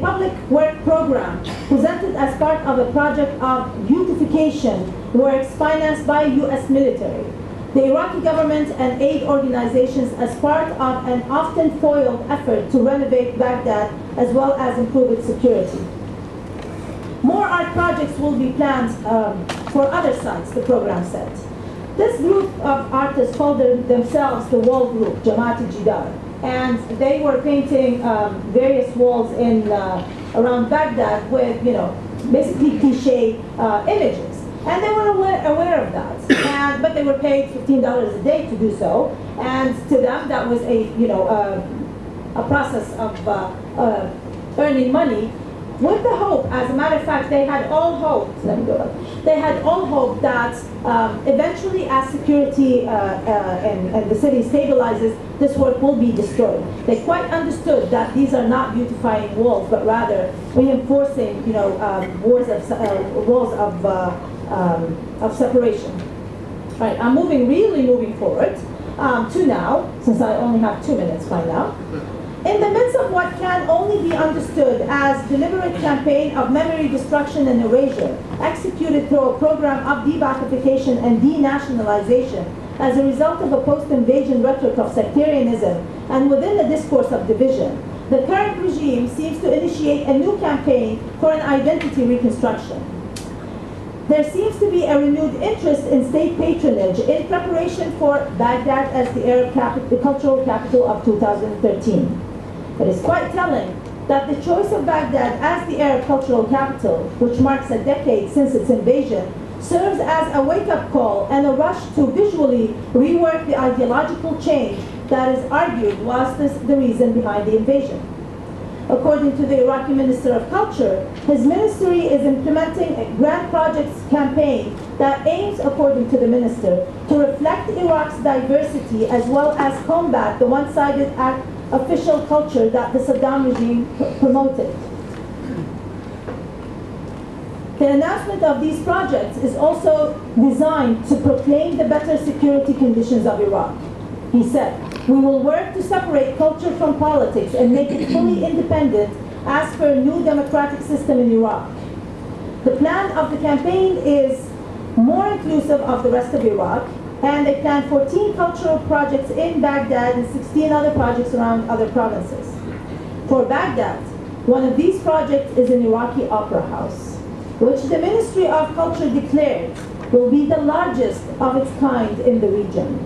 public work program presented as part of a project of beautification works financed by U.S. military, the Iraqi government and aid organizations as part of an often foiled effort to renovate Baghdad as well as improve its security. More art projects will be planned for other sites, the program said. This group of artists called themselves the Wall Group, Jamaat Jidar, and they were painting various walls in around Baghdad with, you know, basically cliche images. And they were aware of that, but they were paid $15 a day to do so. And to them, that was a, you know, a process of earning money, with the hope. As a matter of fact, they had all hope. Let me go back. They had all hope that eventually, as security and the city stabilizes, this work will be destroyed. They quite understood that these are not beautifying walls, but rather reinforcing, you know, walls of separation. All right, I'm really moving forward to now, since I only have 2 minutes by now. In the midst of what can only be understood as deliberate campaign of memory destruction and erasure, executed through a program of de-Ba'athification and denationalization as a result of a post-invasion rhetoric of sectarianism and within the discourse of division, the current regime seems to initiate a new campaign for an identity reconstruction. There seems to be a renewed interest in state patronage in preparation for Baghdad as the cultural capital of 2013. It is quite telling that the choice of Baghdad as the Arab cultural capital, which marks a decade since its invasion, serves as a wake-up call and a rush to visually rework the ideological change that is argued was the reason behind the invasion. According to the Iraqi Minister of Culture, his ministry is implementing a grand projects campaign that aims, according to the minister, to reflect Iraq's diversity as well as combat the one-sided official culture that the Saddam regime promoted. The announcement of these projects is also designed to proclaim the better security conditions of Iraq. He said, "We will work to separate culture from politics and make it fully independent as per a new democratic system in Iraq. The plan of the campaign is more inclusive of the rest of Iraq, and they plan 14 cultural projects in Baghdad and 16 other projects around other provinces. For Baghdad, one of these projects is an Iraqi opera house, which the Ministry of Culture declared will be the largest of its kind in the region.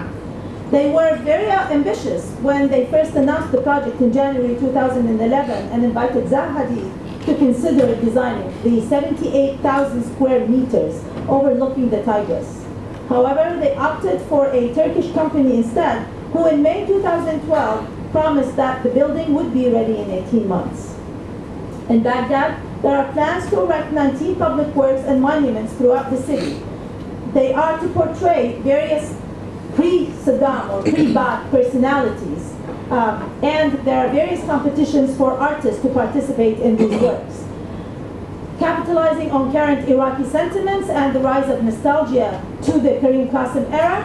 They were very ambitious when they first announced the project in January 2011 and invited Zahadi to consider designing the 78,000 square meters overlooking the Tigris. However, they opted for a Turkish company instead, who in May 2012 promised that the building would be ready in 18 months. In Baghdad, there are plans to erect 19 public works and monuments throughout the city. They are to portray various pre-Saddam or pre-Ba'ath personalities, and there are various competitions for artists to participate in these works. Capitalizing on current Iraqi sentiments and the rise of nostalgia to the Karim Qasim era,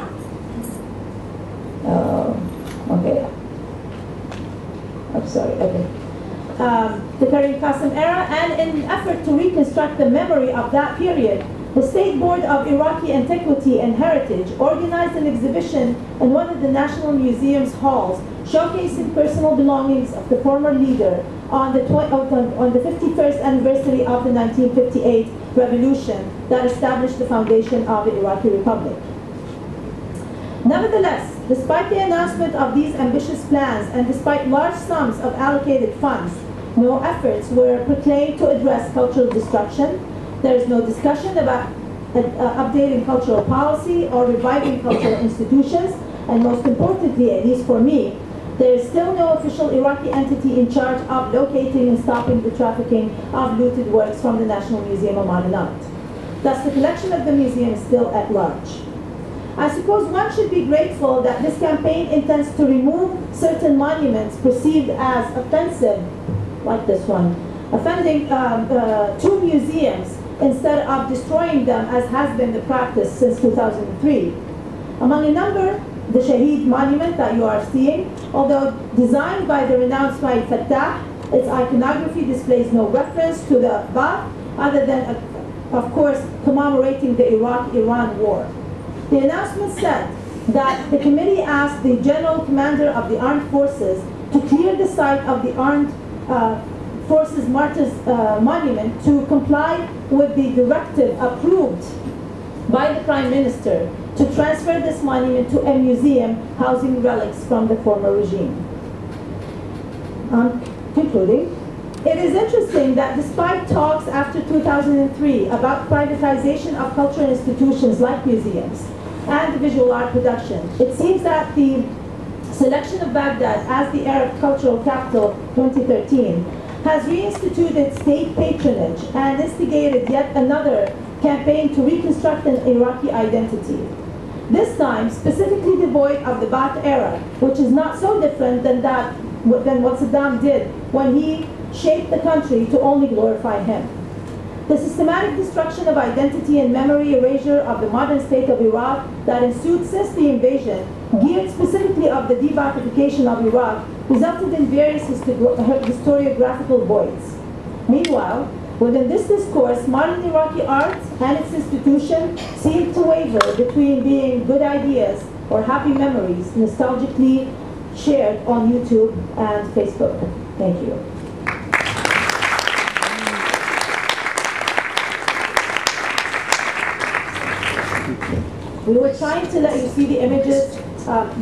the Karim Qasim era, and in an effort to reconstruct the memory of that period, the State Board of Iraqi Antiquity and Heritage organized an exhibition in one of the National Museum's halls showcasing personal belongings of the former leader on the 51st anniversary of the 1958 revolution that established the foundation of the Iraqi Republic. Nevertheless, despite the announcement of these ambitious plans and despite large sums of allocated funds, no efforts were proclaimed to address cultural destruction. There is no discussion about updating cultural policy or reviving cultural institutions. And most importantly, at least for me, there is still no official Iraqi entity in charge of locating and stopping the trafficking of looted works from the National Museum of Modern Art. Thus, the collection of the museum is still at large. I suppose one should be grateful that this campaign intends to remove certain monuments perceived as offensive, like this one, offending two museums instead of destroying them, as has been the practice since 2003. Among a number, the Shaheed Monument that you are seeing, although designed by the renowned Said Fattah, its iconography displays no reference to the Ba'ath, other than, of course, commemorating the Iraq-Iran war. The announcement said that the committee asked the General Commander of the Armed Forces to clear the site of the Armed Forces Martyrs Monument to comply with the directive approved by the Prime Minister to transfer this monument to a museum housing relics from the former regime. Concluding. It is interesting that despite talks after 2003 about privatization of cultural institutions like museums and visual art production, it seems that the selection of Baghdad as the Arab Cultural Capital 2013 has reinstituted state patronage and instigated yet another campaign to reconstruct an Iraqi identity, this time specifically devoid of the Ba'ath era, which is not so different than what Saddam did when he shaped the country to only glorify him. The systematic destruction of identity and memory erasure of the modern state of Iraq that ensued since the invasion, geared specifically of the de-Ba'athification of Iraq, resulted in various historiographical voids. Meanwhile, within this discourse, modern Iraqi art and its institution seemed to waver between being good ideas or happy memories nostalgically shared on YouTube and Facebook. Thank you. We were trying to let you see the images.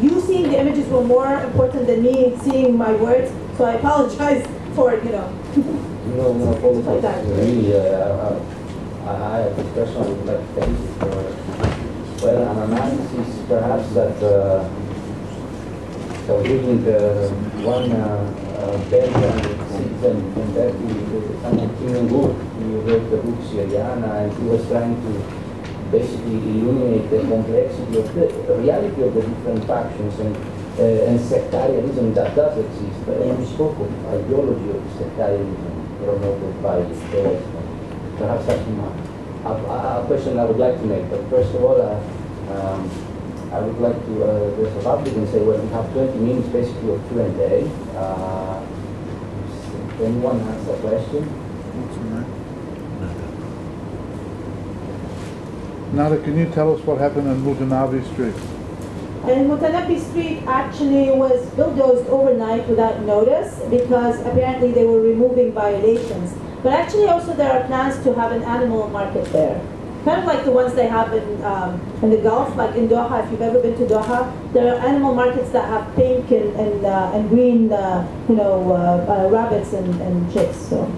You seeing the images were more important than me seeing my words, so I apologize for, No problem. Really, I have a question on that case. Well, an analysis perhaps that reading one Belgian citizen in Turkey, Kim Gok, who wrote the book Syriana, and he was trying to basically illuminate the complexity of the reality of the different factions and sectarianism that does exist. But you spoke of ideology of sectarianism promoted by the West. Perhaps that's a question I would like to make. But first of all, I would like to address the public and say, well, we have 20 minutes basically of Q&A. If anyone has a question? Nada, can you tell us what happened on Mutanabi Street? And Mutanabi Street actually was bulldozed overnight without notice because apparently they were removing violations. But actually also there are plans to have an animal market there. Kind of like the ones they have in the Gulf, like in Doha. If you've ever been to Doha, there are animal markets that have pink and green rabbits and chicks. So.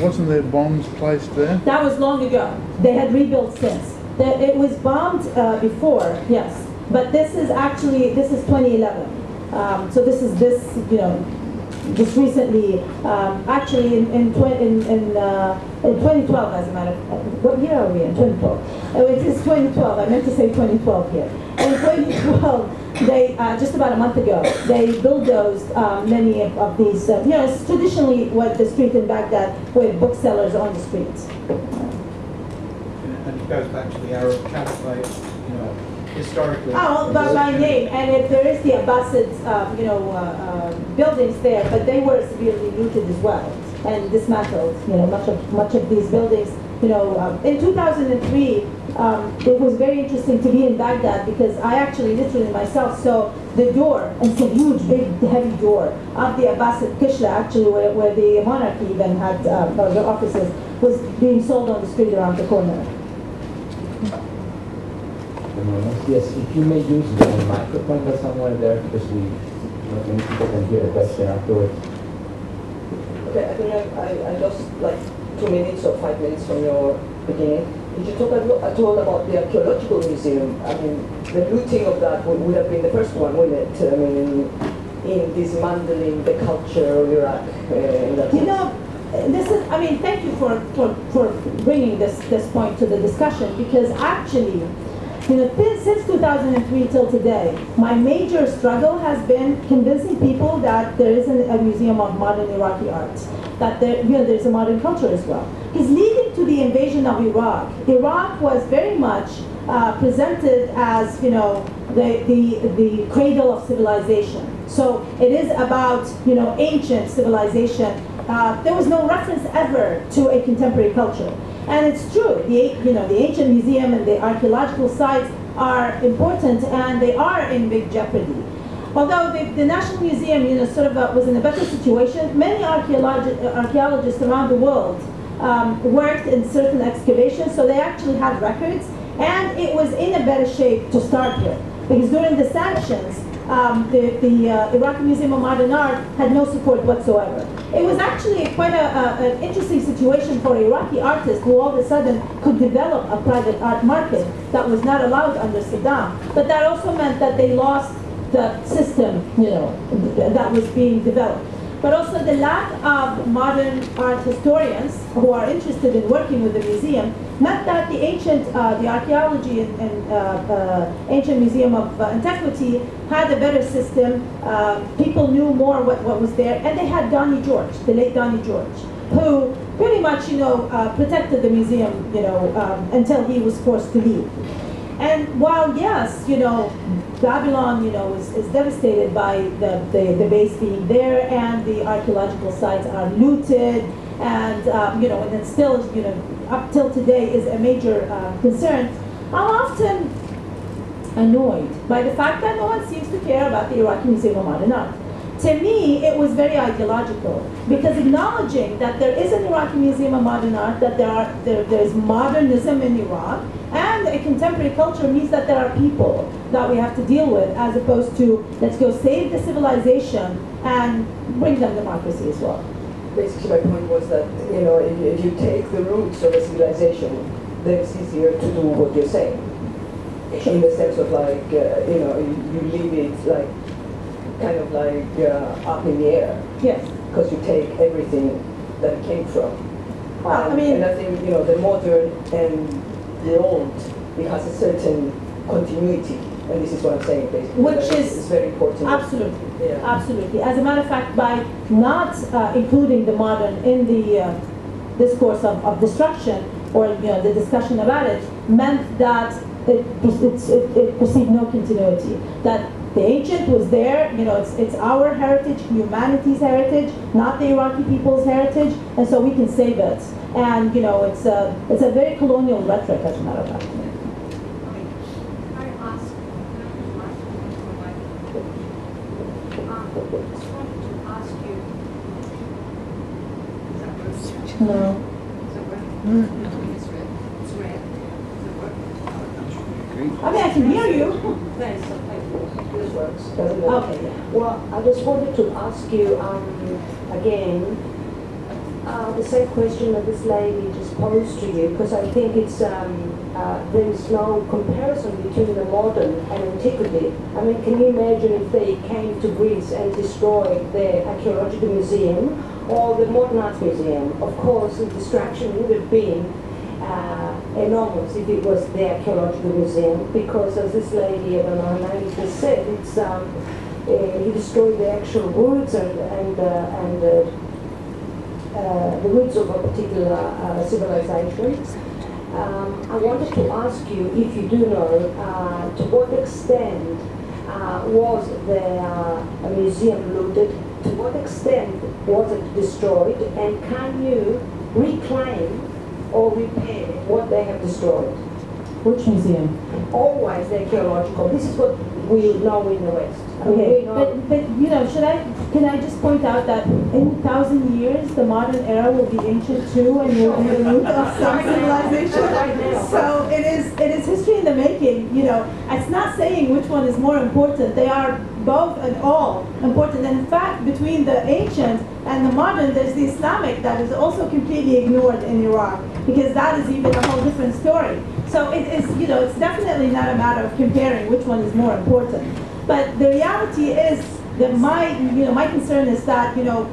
Wasn't there bombs placed there? That was long ago. They had rebuilt since. It was bombed before, yes. But this is actually, this is 2011. So this is just recently, actually in 2012, as a matter of fact. What year are we in? 2012. Oh, it is 2012. I meant to say 2012 here. In 2012, they just about a month ago, they bulldozed many of these. It's traditionally what the street in Baghdad with booksellers on the streets. And it goes back to the Arab Caliphate, historically. Oh, by name, and if there is the Abbasid, buildings there, but they were severely looted as well and dismantled. Much of these buildings. In 2003, it was very interesting to be in Baghdad because I actually literally myself saw the door, and it's a huge, big, heavy door of the Abbasid Kishla, actually, where the monarchy even had their offices, was being sold on the street around the corner. Yes, if you may use the microphone that's somewhere there, because not many people can hear the question afterwards. Okay, I think I lost like 2 minutes or 5 minutes from your beginning. Did you talk at all about the archaeological museum? I mean, the looting of that would have been the first one, wouldn't it? I mean, in dismantling the culture of Iraq. In that sense. This is, I mean, thank you for bringing this point to the discussion, because actually, since 2003 till today, my major struggle has been convincing people that there is a museum of modern Iraqi art, that there's a modern culture as well. Because leading to the invasion of Iraq was very much presented as the cradle of civilization. So it is about ancient civilization. There was no reference ever to a contemporary culture. And it's true, the ancient museum and the archaeological sites are important, and they are in big jeopardy. Although the National Museum, was in a better situation, many archaeologists around the world worked in certain excavations, so they actually had records, and it was in a better shape to start with, because during the sanctions, the Iraqi Museum of Modern Art had no support whatsoever. It was actually quite an interesting situation for Iraqi artists who all of a sudden could develop a private art market that was not allowed under Saddam. But that also meant that they lost the system, that was being developed. But also the lack of modern art historians who are interested in working with the museum meant that the archaeology and ancient museum of antiquity had a better system. People knew more what was there, and they had Donnie George, the late Donnie George, who pretty much protected the museum until he was forced to leave. And while, yes, Babylon, is devastated by the base being there, and the archaeological sites are looted, and, and it still, up till today is a major concern, I'm often annoyed by the fact that no one seems to care about the Iraqi Museum of Modern Art. To me, it was very ideological, because acknowledging that there is an Iraqi Museum of Modern Art, that there's modernism in Iraq, and a contemporary culture means that there are people that we have to deal with, as opposed to, let's go save the civilization and bring them democracy as well. basically my point was that, you know, if you take the roots of a civilization, then it's easier to do what you're saying. In the sense of like, you know, you leave it like, kind of like up in the air. Yes. Because you take everything that it came from. I mean, and I think, you know, the modern and the old, it has a certain continuity. And this is what I'm saying, basically. Which is very important. Absolutely, yeah. Absolutely. As a matter of fact, by not including the modern in the discourse of destruction, or you know, the discussion about it, meant that it perceived no continuity. That the ancient was there, you know, it's our heritage, humanity's heritage, not the Iraqi people's heritage, and so we can save it. And you know, it's a very colonial rhetoric, as a matter of fact. No. I mean, I can hear you. This works. Okay. Well, I just wanted to ask you again the same question that this lady just posed to you, because I think it's there is no comparison between the modern and antiquity. I mean, can you imagine if they came to Greece and destroyed their archaeological museum? Or the Modern Art Museum? Of course, the destruction would have been enormous if it was the archaeological museum, because as this lady, I don't know her name, just said, it's he destroyed the actual roots and the roots of a particular civilization. I wanted to ask you if you do know to what extent was the museum looted? To what extent was it destroyed, and can you reclaim or repair what they have destroyed? Which museum? Always the archaeological. This is what we know in the West. Okay, but you know, can I just point out that in 1,000 years the modern era will be ancient too, and will be the root of some civilization. So it is history in the making. You know, it's not saying which one is more important. They are both and all important. And in fact, between the ancient and the modern, there's the Islamic that is also completely ignored in Iraq, because that is even a whole different story. So it is, you know, it's definitely not a matter of comparing which one is more important. But the reality is that my concern is that, you know,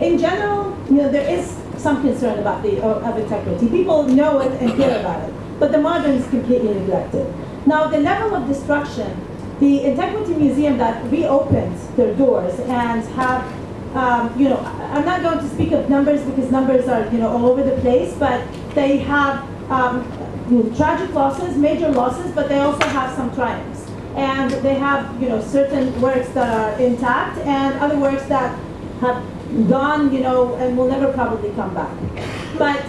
in general, you know, there is some concern about the of integrity. People know it and care about it, but the modern is completely neglected. Now, the level of destruction. The Integrity Museum that reopened their doors and have, you know, I'm not going to speak of numbers because numbers are, you know, all over the place, but they have you know, tragic losses, major losses, but they also have some triumphs. And they have, you know, certain works that are intact and other works that have gone, you know, and will never probably come back. But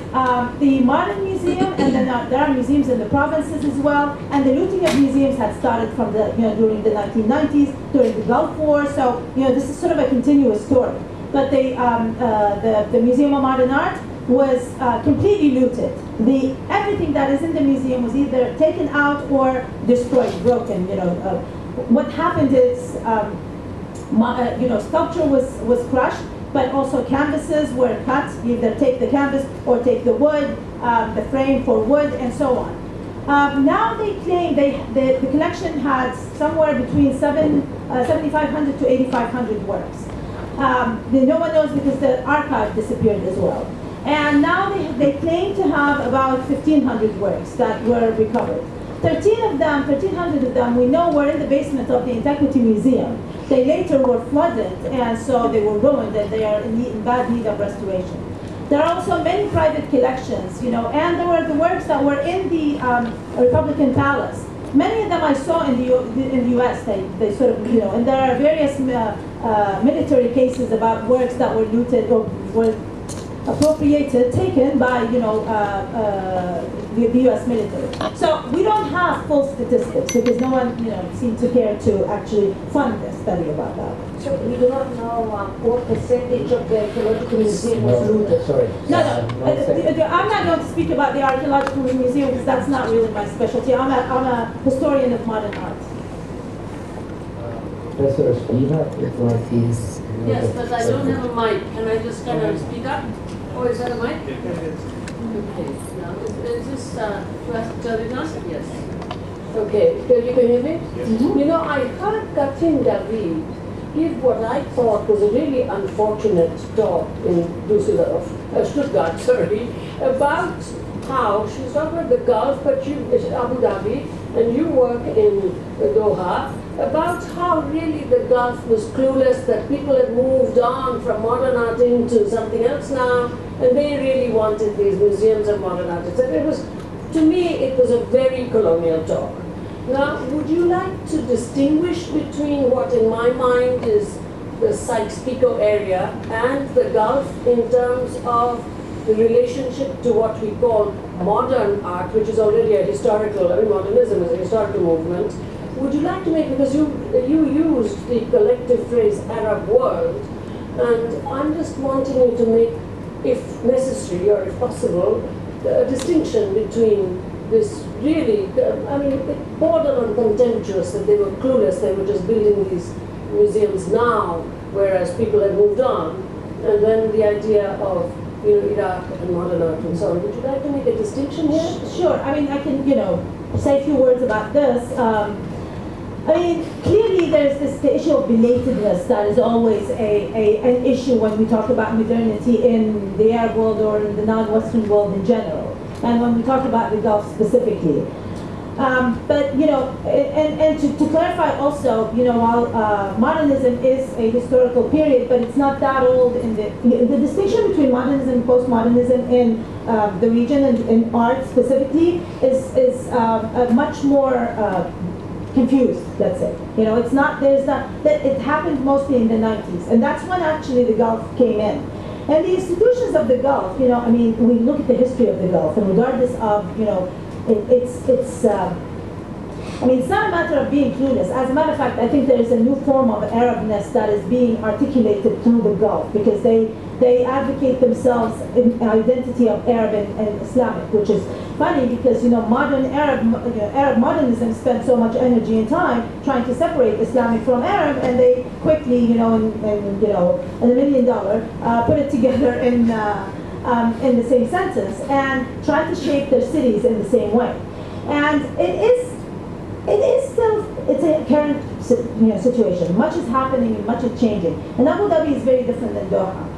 the modern museum, and then there are museums in the provinces as well, and the looting of museums had started from the, you know, during the 1990s, during the Gulf War, so, you know, this is sort of a continuous story. But the Museum of Modern Art was completely looted. Everything that is in the museum was either taken out or destroyed, broken, you know. What happened is, you know, sculpture was crushed, but also canvases were cut, either take the canvas or take the wood, the frame for wood, and so on. Now they claim the collection had somewhere between 7,500 to 8,500 works. No one knows because the archive disappeared as well. And now they claim to have about 1,500 works that were recovered. 1,300 of them, we know were in the basement of the Integrity Museum. They later were flooded, and so they were ruined, and they are in bad need of restoration. There are also many private collections, you know, and there were the works that were in the Republican Palace. Many of them I saw in the U.S. They sort of, you know, and there are various military cases about works that were looted or were appropriated, taken by, you know, the U.S. military. So we don't have full statistics because no one, you know, seemed to care to actually fund a study about that. So we do not know what percentage of the archaeological museum was looted. Sorry. No, I'm not going to speak about the archaeological museum because that's not really my specialty. I'm a historian of modern art. Professor Spina, it was his Yes, but I don't have a mic. Can I just kind of speak up? Oh, is that a mic? Okay. Now, is this good enough? Yes. Okay. Can you hear me? Yes. Mm-hmm. You know, I heard Katin David give what I thought was a really unfortunate talk in Düsseldorf, Stuttgart, sorry, about how she's over the Gulf, but you, Abu Dhabi, and you work in Doha, about how really the Gulf was clueless, that people had moved on from modern art into something else now, and they really wanted these museums of modern art. And it was, to me, it was a very colonial talk. Now, would you like to distinguish between what, in my mind, is the Sykes-Picot area and the Gulf in terms of the relationship to what we call modern art, which is already a historical, I mean, modernism is a historical movement? Would you like to make, because you used the collective phrase Arab world, and I'm just wanting you to make, if necessary or if possible, a distinction between this really, I mean, it bordered on contemptuous that they were clueless, they were just building these museums now, whereas people had moved on, and then the idea of, you know, Iraq and modern art and so on. Would you like to make a distinction here? Sure. I mean, I can, you know, say a few words about this. I mean, clearly there's this the issue of belatedness that is always an issue when we talk about modernity in the Arab world or in the non-Western world in general, and when we talk about the Gulf specifically. But, you know, and to clarify also, you know, while modernism is a historical period, but it's not that old in the distinction between modernism and postmodernism in the region and in art specifically is much more confused, let's say. You know, it's not, there's not, that it happened mostly in the 90s, and that's when actually the Gulf came in. And the institutions of the Gulf, you know, I mean, we look at the history of the Gulf, and regardless of, you know, I mean, it's not a matter of being clueless. As a matter of fact, I think there is a new form of Arabness that is being articulated through the Gulf, because they advocate themselves in identity of Arab and Islamic, which is funny because, you know, modern Arab, you know, Arab modernism spent so much energy and time trying to separate Islamic from Arab, and they quickly, you know, in $1 million, put it together in the same sentence and try to shape their cities in the same way. And it is still, it's a current, you know, situation. Much is happening and much is changing. And Abu Dhabi is very different than Doha.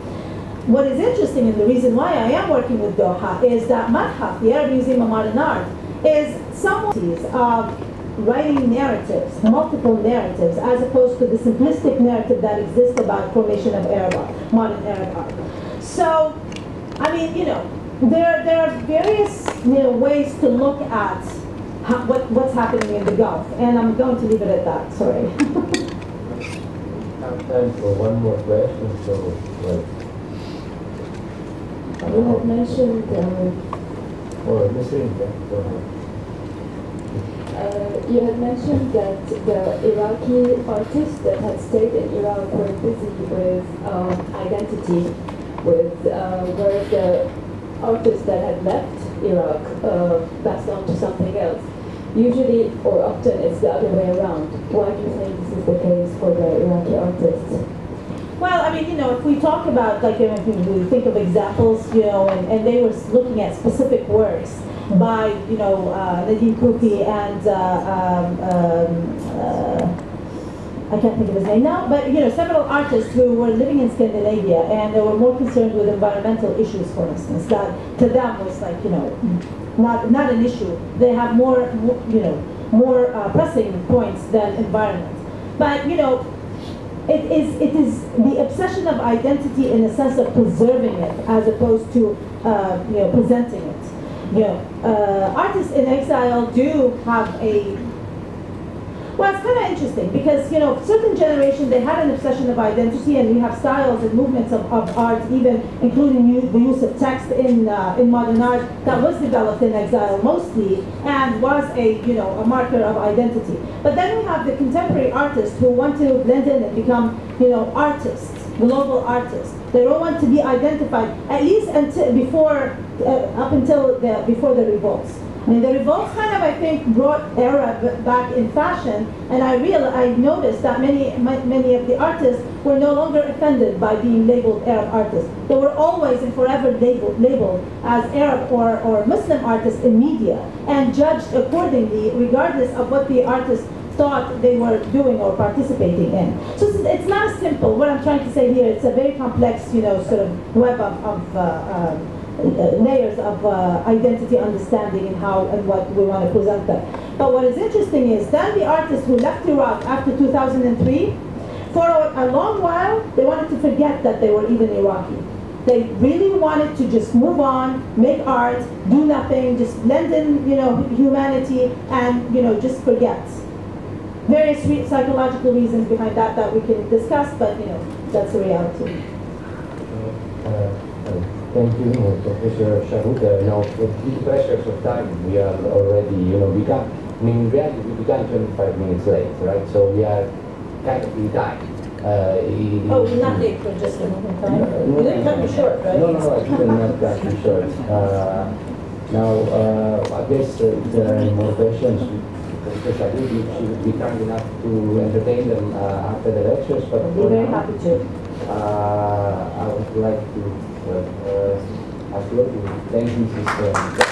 What is interesting, and the reason why I am working with Doha, is that Mathaf, the Arab Museum of Modern Art, is somewhat of writing narratives, multiple narratives, as opposed to the simplistic narrative that exists about formation of Arab art, modern Arab art. So, I mean, you know, there are various, you know, ways to look at how, what's happening in the Gulf, and I'm going to leave it at that. Sorry. I have time for one more question. So, you have mentioned. You had mentioned that the Iraqi artists that had stayed in Iraq were busy with identity, with where the artists that had left Iraq passed on to something else. Usually, or often, it's the other way around. Why do you think this is the case for the Iraqi artists? Well, I mean, you know, if we talk about, like, you know, if we think of examples, you know, and they were looking at specific works by, you know, Nadim Kufi and I can't think of his name now, but, you know, several artists who were living in Scandinavia and they were more concerned with environmental issues, for instance, that to them was like, you know, not an issue. They have more you know, more pressing points than environment. But, you know, it is the obsession of identity in the sense of preserving it as opposed to, you know, presenting it. You know, artists in exile do have a, well, it's kind of interesting because, you know, certain generation, they had an obsession of identity, and we have styles and movements of art, even including the use of text in modern art that was developed in exile mostly and was a, you know, a marker of identity. But then we have the contemporary artists who want to blend in and become, you know, artists, global artists. They don't want to be identified, at least until before, up until before the revolts. I mean, the revolts kind of, I think, brought Arab back in fashion, and I noticed that many of the artists were no longer offended by being labeled Arab artists. They were always and forever labeled as Arab or Muslim artists in media, and judged accordingly, regardless of what the artists thought they were doing or participating in. So it's not simple. What I'm trying to say here, it's a very complex, you know, sort of web of layers of identity understanding and how and what we want to present them. But what is interesting is that the artists who left Iraq after 2003, for a long while, they wanted to forget that they were even Iraqi. They really wanted to just move on, make art, do nothing, just blend in, you know, humanity, and, you know, just forget. Various psychological reasons behind that we can discuss, but, you know, that's the reality. Thank you, Professor Shabout. Now, with the pressures of time, we are already, you know, we can't, I mean, in reality, we began 25 minutes late, right? So we are kind of in time. Oh, we're not late for just a moment, right? You didn't cut me short, right? No, I did not cut me short. Now, I guess if there are more questions, Professor Shabout, she would be kind enough to entertain them after the lectures. But we're very happy to. I would like to. Absolutely. Thank you, sister.